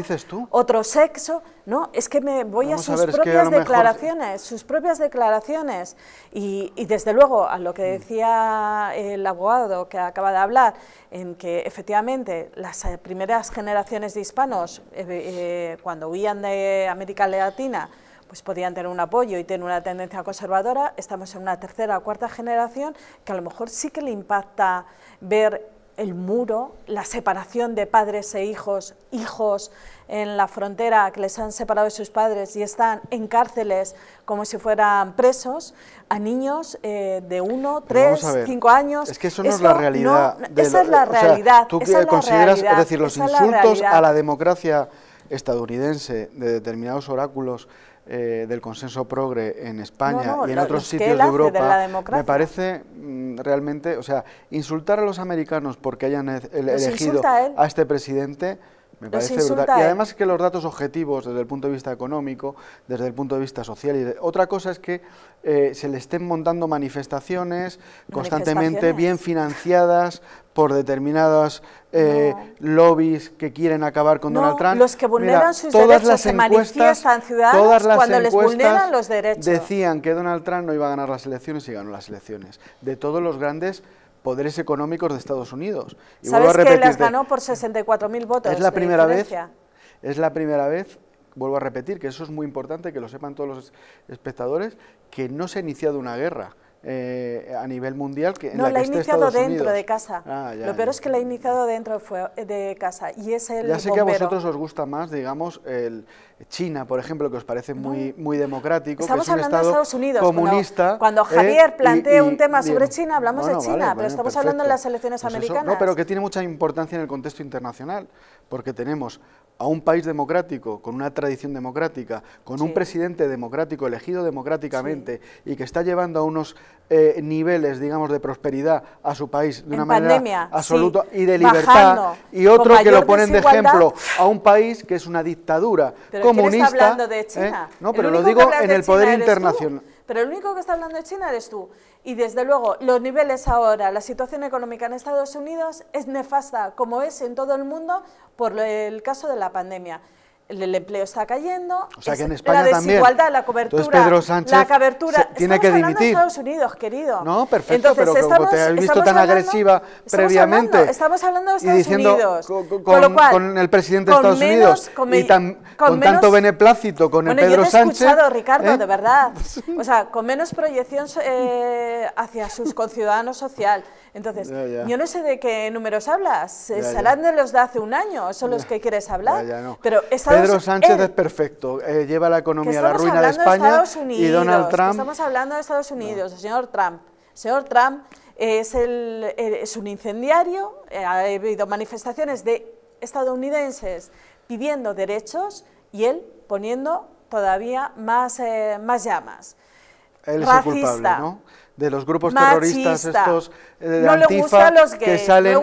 otro sexo, ¿no? Es que me voy a sus propias declaraciones, y desde luego a lo que decía el abogado que acaba de hablar, en que efectivamente las primeras generaciones de hispanos, cuando huían de América Latina, pues podían tener un apoyo y tener una tendencia conservadora. Estamos en una tercera o cuarta generación que a lo mejor sí que le impacta ver el muro, la separación de padres e hijos, en la frontera que les han separado de sus padres y están en cárceles como si fueran presos, a niños de 1, 3, 5 años. Es que eso no es la realidad. Esa es la realidad. Tú consideras, es decir, los insultos a la democracia estadounidense de determinados oráculos del consenso progre en España y en otros sitios de Europa, me parece realmente, o sea, insultar a los americanos porque hayan elegido a este presidente, me parece brutal. Y además que los datos objetivos desde el punto de vista económico, desde el punto de vista social, y otra cosa es que se le estén montando manifestaciones constantemente bien financiadas por determinadas lobbies que quieren acabar con Donald Trump. Los que vulneran sus derechos se manifiestan ciudadanos cuando les vulneran los derechos. Decían que Donald Trump no iba a ganar las elecciones y ganó las elecciones. De todos los grandes poderes económicos de Estados Unidos. Y ¿sabes que las ganó por 64.000 votos? Es la primera vez, vuelvo a repetir, que eso es muy importante, que lo sepan todos los espectadores, que no se ha iniciado una guerra a nivel mundial. La ha iniciado dentro de casa. Lo peor es que la ha iniciado dentro de casa. Y es el bombero. Ya sé que a vosotros os gusta más, digamos, China, por ejemplo, que os parece muy democrático. Estamos hablando de Estados Unidos comunista. Cuando Javier plantea un tema sobre China, hablamos de China, pero estamos hablando de las elecciones americanas. Pero que tiene mucha importancia en el contexto internacional, porque tenemos a un país democrático, con una tradición democrática, con un presidente democrático, elegido democráticamente, y que está llevando a unos niveles, digamos, de prosperidad a su país de una manera absoluta y de libertad, y otro que lo ponen de ejemplo a un país que es una dictadura comunista. ¿Quién está hablando de China? No, pero lo digo en el poder internacional. Pero el único que está hablando de China eres tú. Y desde luego, los niveles ahora, la situación económica en Estados Unidos es nefasta, como es en todo el mundo, por el caso de la pandemia. El empleo está cayendo, o sea, que en España la desigualdad, también. La cobertura, entonces Pedro Sánchez la cobertura, tiene que dimitir. De Estados Unidos, querido. No, perfecto, entonces, pero como te has visto tan agresiva previamente. Estamos hablando de Estados Unidos. Con el presidente de Estados Unidos con tanto beneplácito, con el Pedro Sánchez. Yo te he escuchado, Ricardo, de verdad. O sea, con menos proyección hacia sus conciudadanos social. Entonces, yo no sé de qué números hablas. Serán de los de hace un año, son los que quieres hablar. No. Pero Pedro Sánchez es perfecto, lleva la economía a la ruina de España y Donald Trump... Estamos hablando de Estados Unidos, el señor Trump. El señor Trump es un incendiario, ha habido manifestaciones de estadounidenses pidiendo derechos y él poniendo todavía más llamas. Él es racista, el culpable, ¿no? De los grupos terroristas estos de Antifa que salen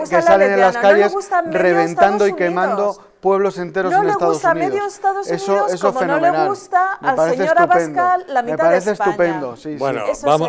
en las calles reventando y quemando pueblos enteros en Estados Unidos. No le gusta medio Estados Unidos como no le gusta al señor Abascal la mitad de España. Me parece estupendo, sí. Bueno,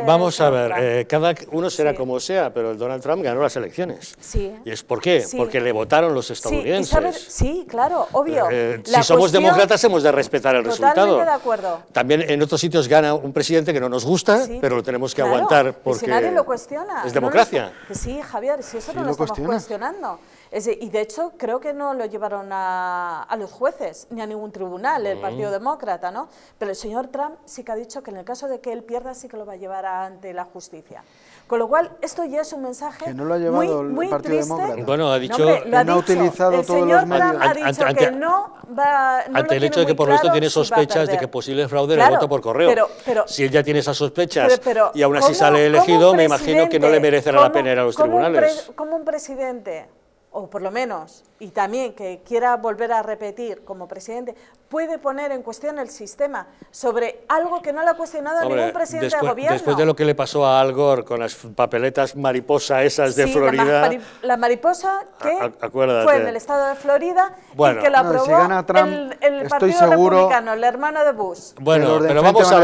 vamos a ver, cada uno será como sea, pero el Donald Trump ganó las elecciones. Sí. ¿Y es por qué? Sí. Porque le votaron los estadounidenses. Sí, claro, obvio. Si somos demócratas hemos de respetar el resultado. Totalmente de acuerdo. También en otros sitios gana un presidente que no nos gusta, pero lo tenemos que aguantar porque... Si nadie lo cuestiona. Es democracia. Sí, Javier, si eso no lo estamos cuestionando. Y de hecho creo que no lo llevaron a los jueces ni a ningún tribunal el Partido Demócrata, ¿no? Pero el señor Trump sí que ha dicho que en el caso de que él pierda sí que lo va a llevar ante la justicia. Con lo cual esto ya es un mensaje que no lo ha llevado muy Partido Demócrata. Bueno, ha dicho no ha utilizado todos los medios. Ha dicho que no va, no ante el hecho de que por lo visto tiene sospechas de que posible fraude en el voto por correo. Pero, si él ya tiene esas sospechas y aún así sale elegido, me imagino que no le merecerá la pena ir a los tribunales. Como un presidente, o por lo menos, y también que quiera volver a repetir como presidente, puede poner en cuestión el sistema sobre algo que no le ha cuestionado ningún presidente de gobierno. Después de lo que le pasó a Al Gore con las papeletas mariposa esas de Florida... La mariposa que fue en el estado de Florida y que lo aprobó el Partido Republicano, el hermano de Bush. Bueno, pero vamos a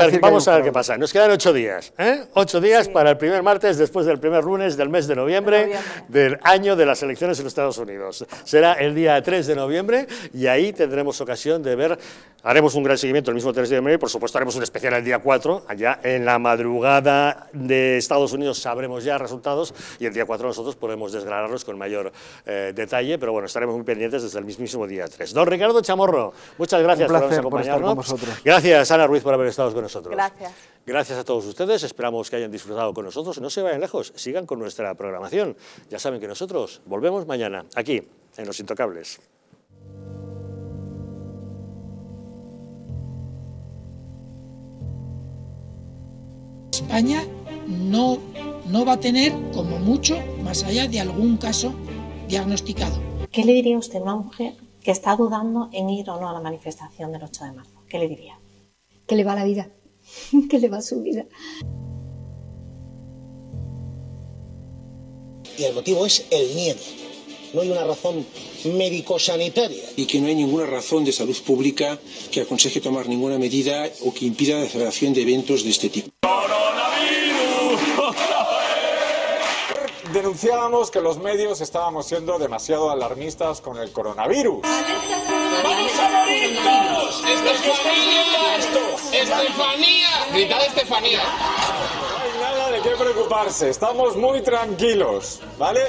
ver qué pasa. Nos quedan 8 días, ¿eh? 8 días para el primer martes, después del primer lunes del mes de noviembre del año de las elecciones en los Estados Unidos. Será el día 3 de noviembre y ahí tendremos ocasión de ver, haremos un gran seguimiento el mismo 3 de noviembre y por supuesto haremos un especial el día 4, allá en la madrugada de Estados Unidos sabremos ya resultados y el día 4 nosotros podemos desgranarlos con mayor detalle, pero bueno, estaremos muy pendientes desde el mismísimo día 3. Don Ricardo Chamorro, muchas gracias por acompañarnos. Por estar con vosotros. Gracias Ana Ruiz por haber estado con nosotros. Gracias. Gracias a todos ustedes, esperamos que hayan disfrutado con nosotros, no se vayan lejos, sigan con nuestra programación, ya saben que nosotros volvemos mañana, aquí, en Los Intocables. España no va a tener, como mucho, más allá de algún caso diagnosticado. ¿Qué le diría usted a una mujer que está dudando en ir o no a la manifestación del 8 de marzo? ¿Qué le diría? Que le va la vida, que le va su vida. Y el motivo es el miedo. No hay una razón médico-sanitaria. Y que no hay ninguna razón de salud pública que aconseje tomar ninguna medida o que impida la celebración de eventos de este tipo. Denunciábamos que los medios estábamos siendo demasiado alarmistas con el coronavirus. ¡Vamos a morir todos! ¡Estefanía! ¡Gritad Estefanía! No hay nada de qué preocuparse, estamos muy tranquilos, ¿vale?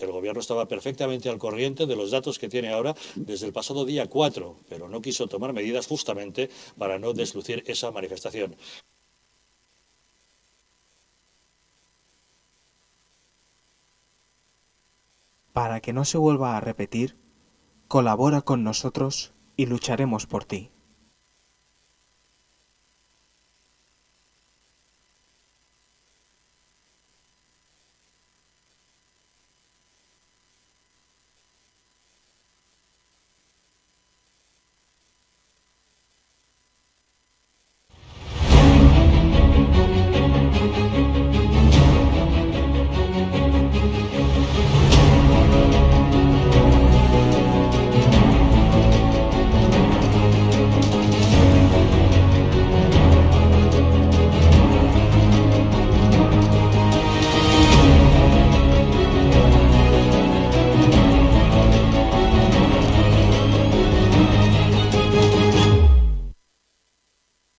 El gobierno estaba perfectamente al corriente de los datos que tiene ahora desde el pasado día 4, pero no quiso tomar medidas justamente para no deslucir esa manifestación. Para que no se vuelva a repetir, colabora con nosotros y lucharemos por ti.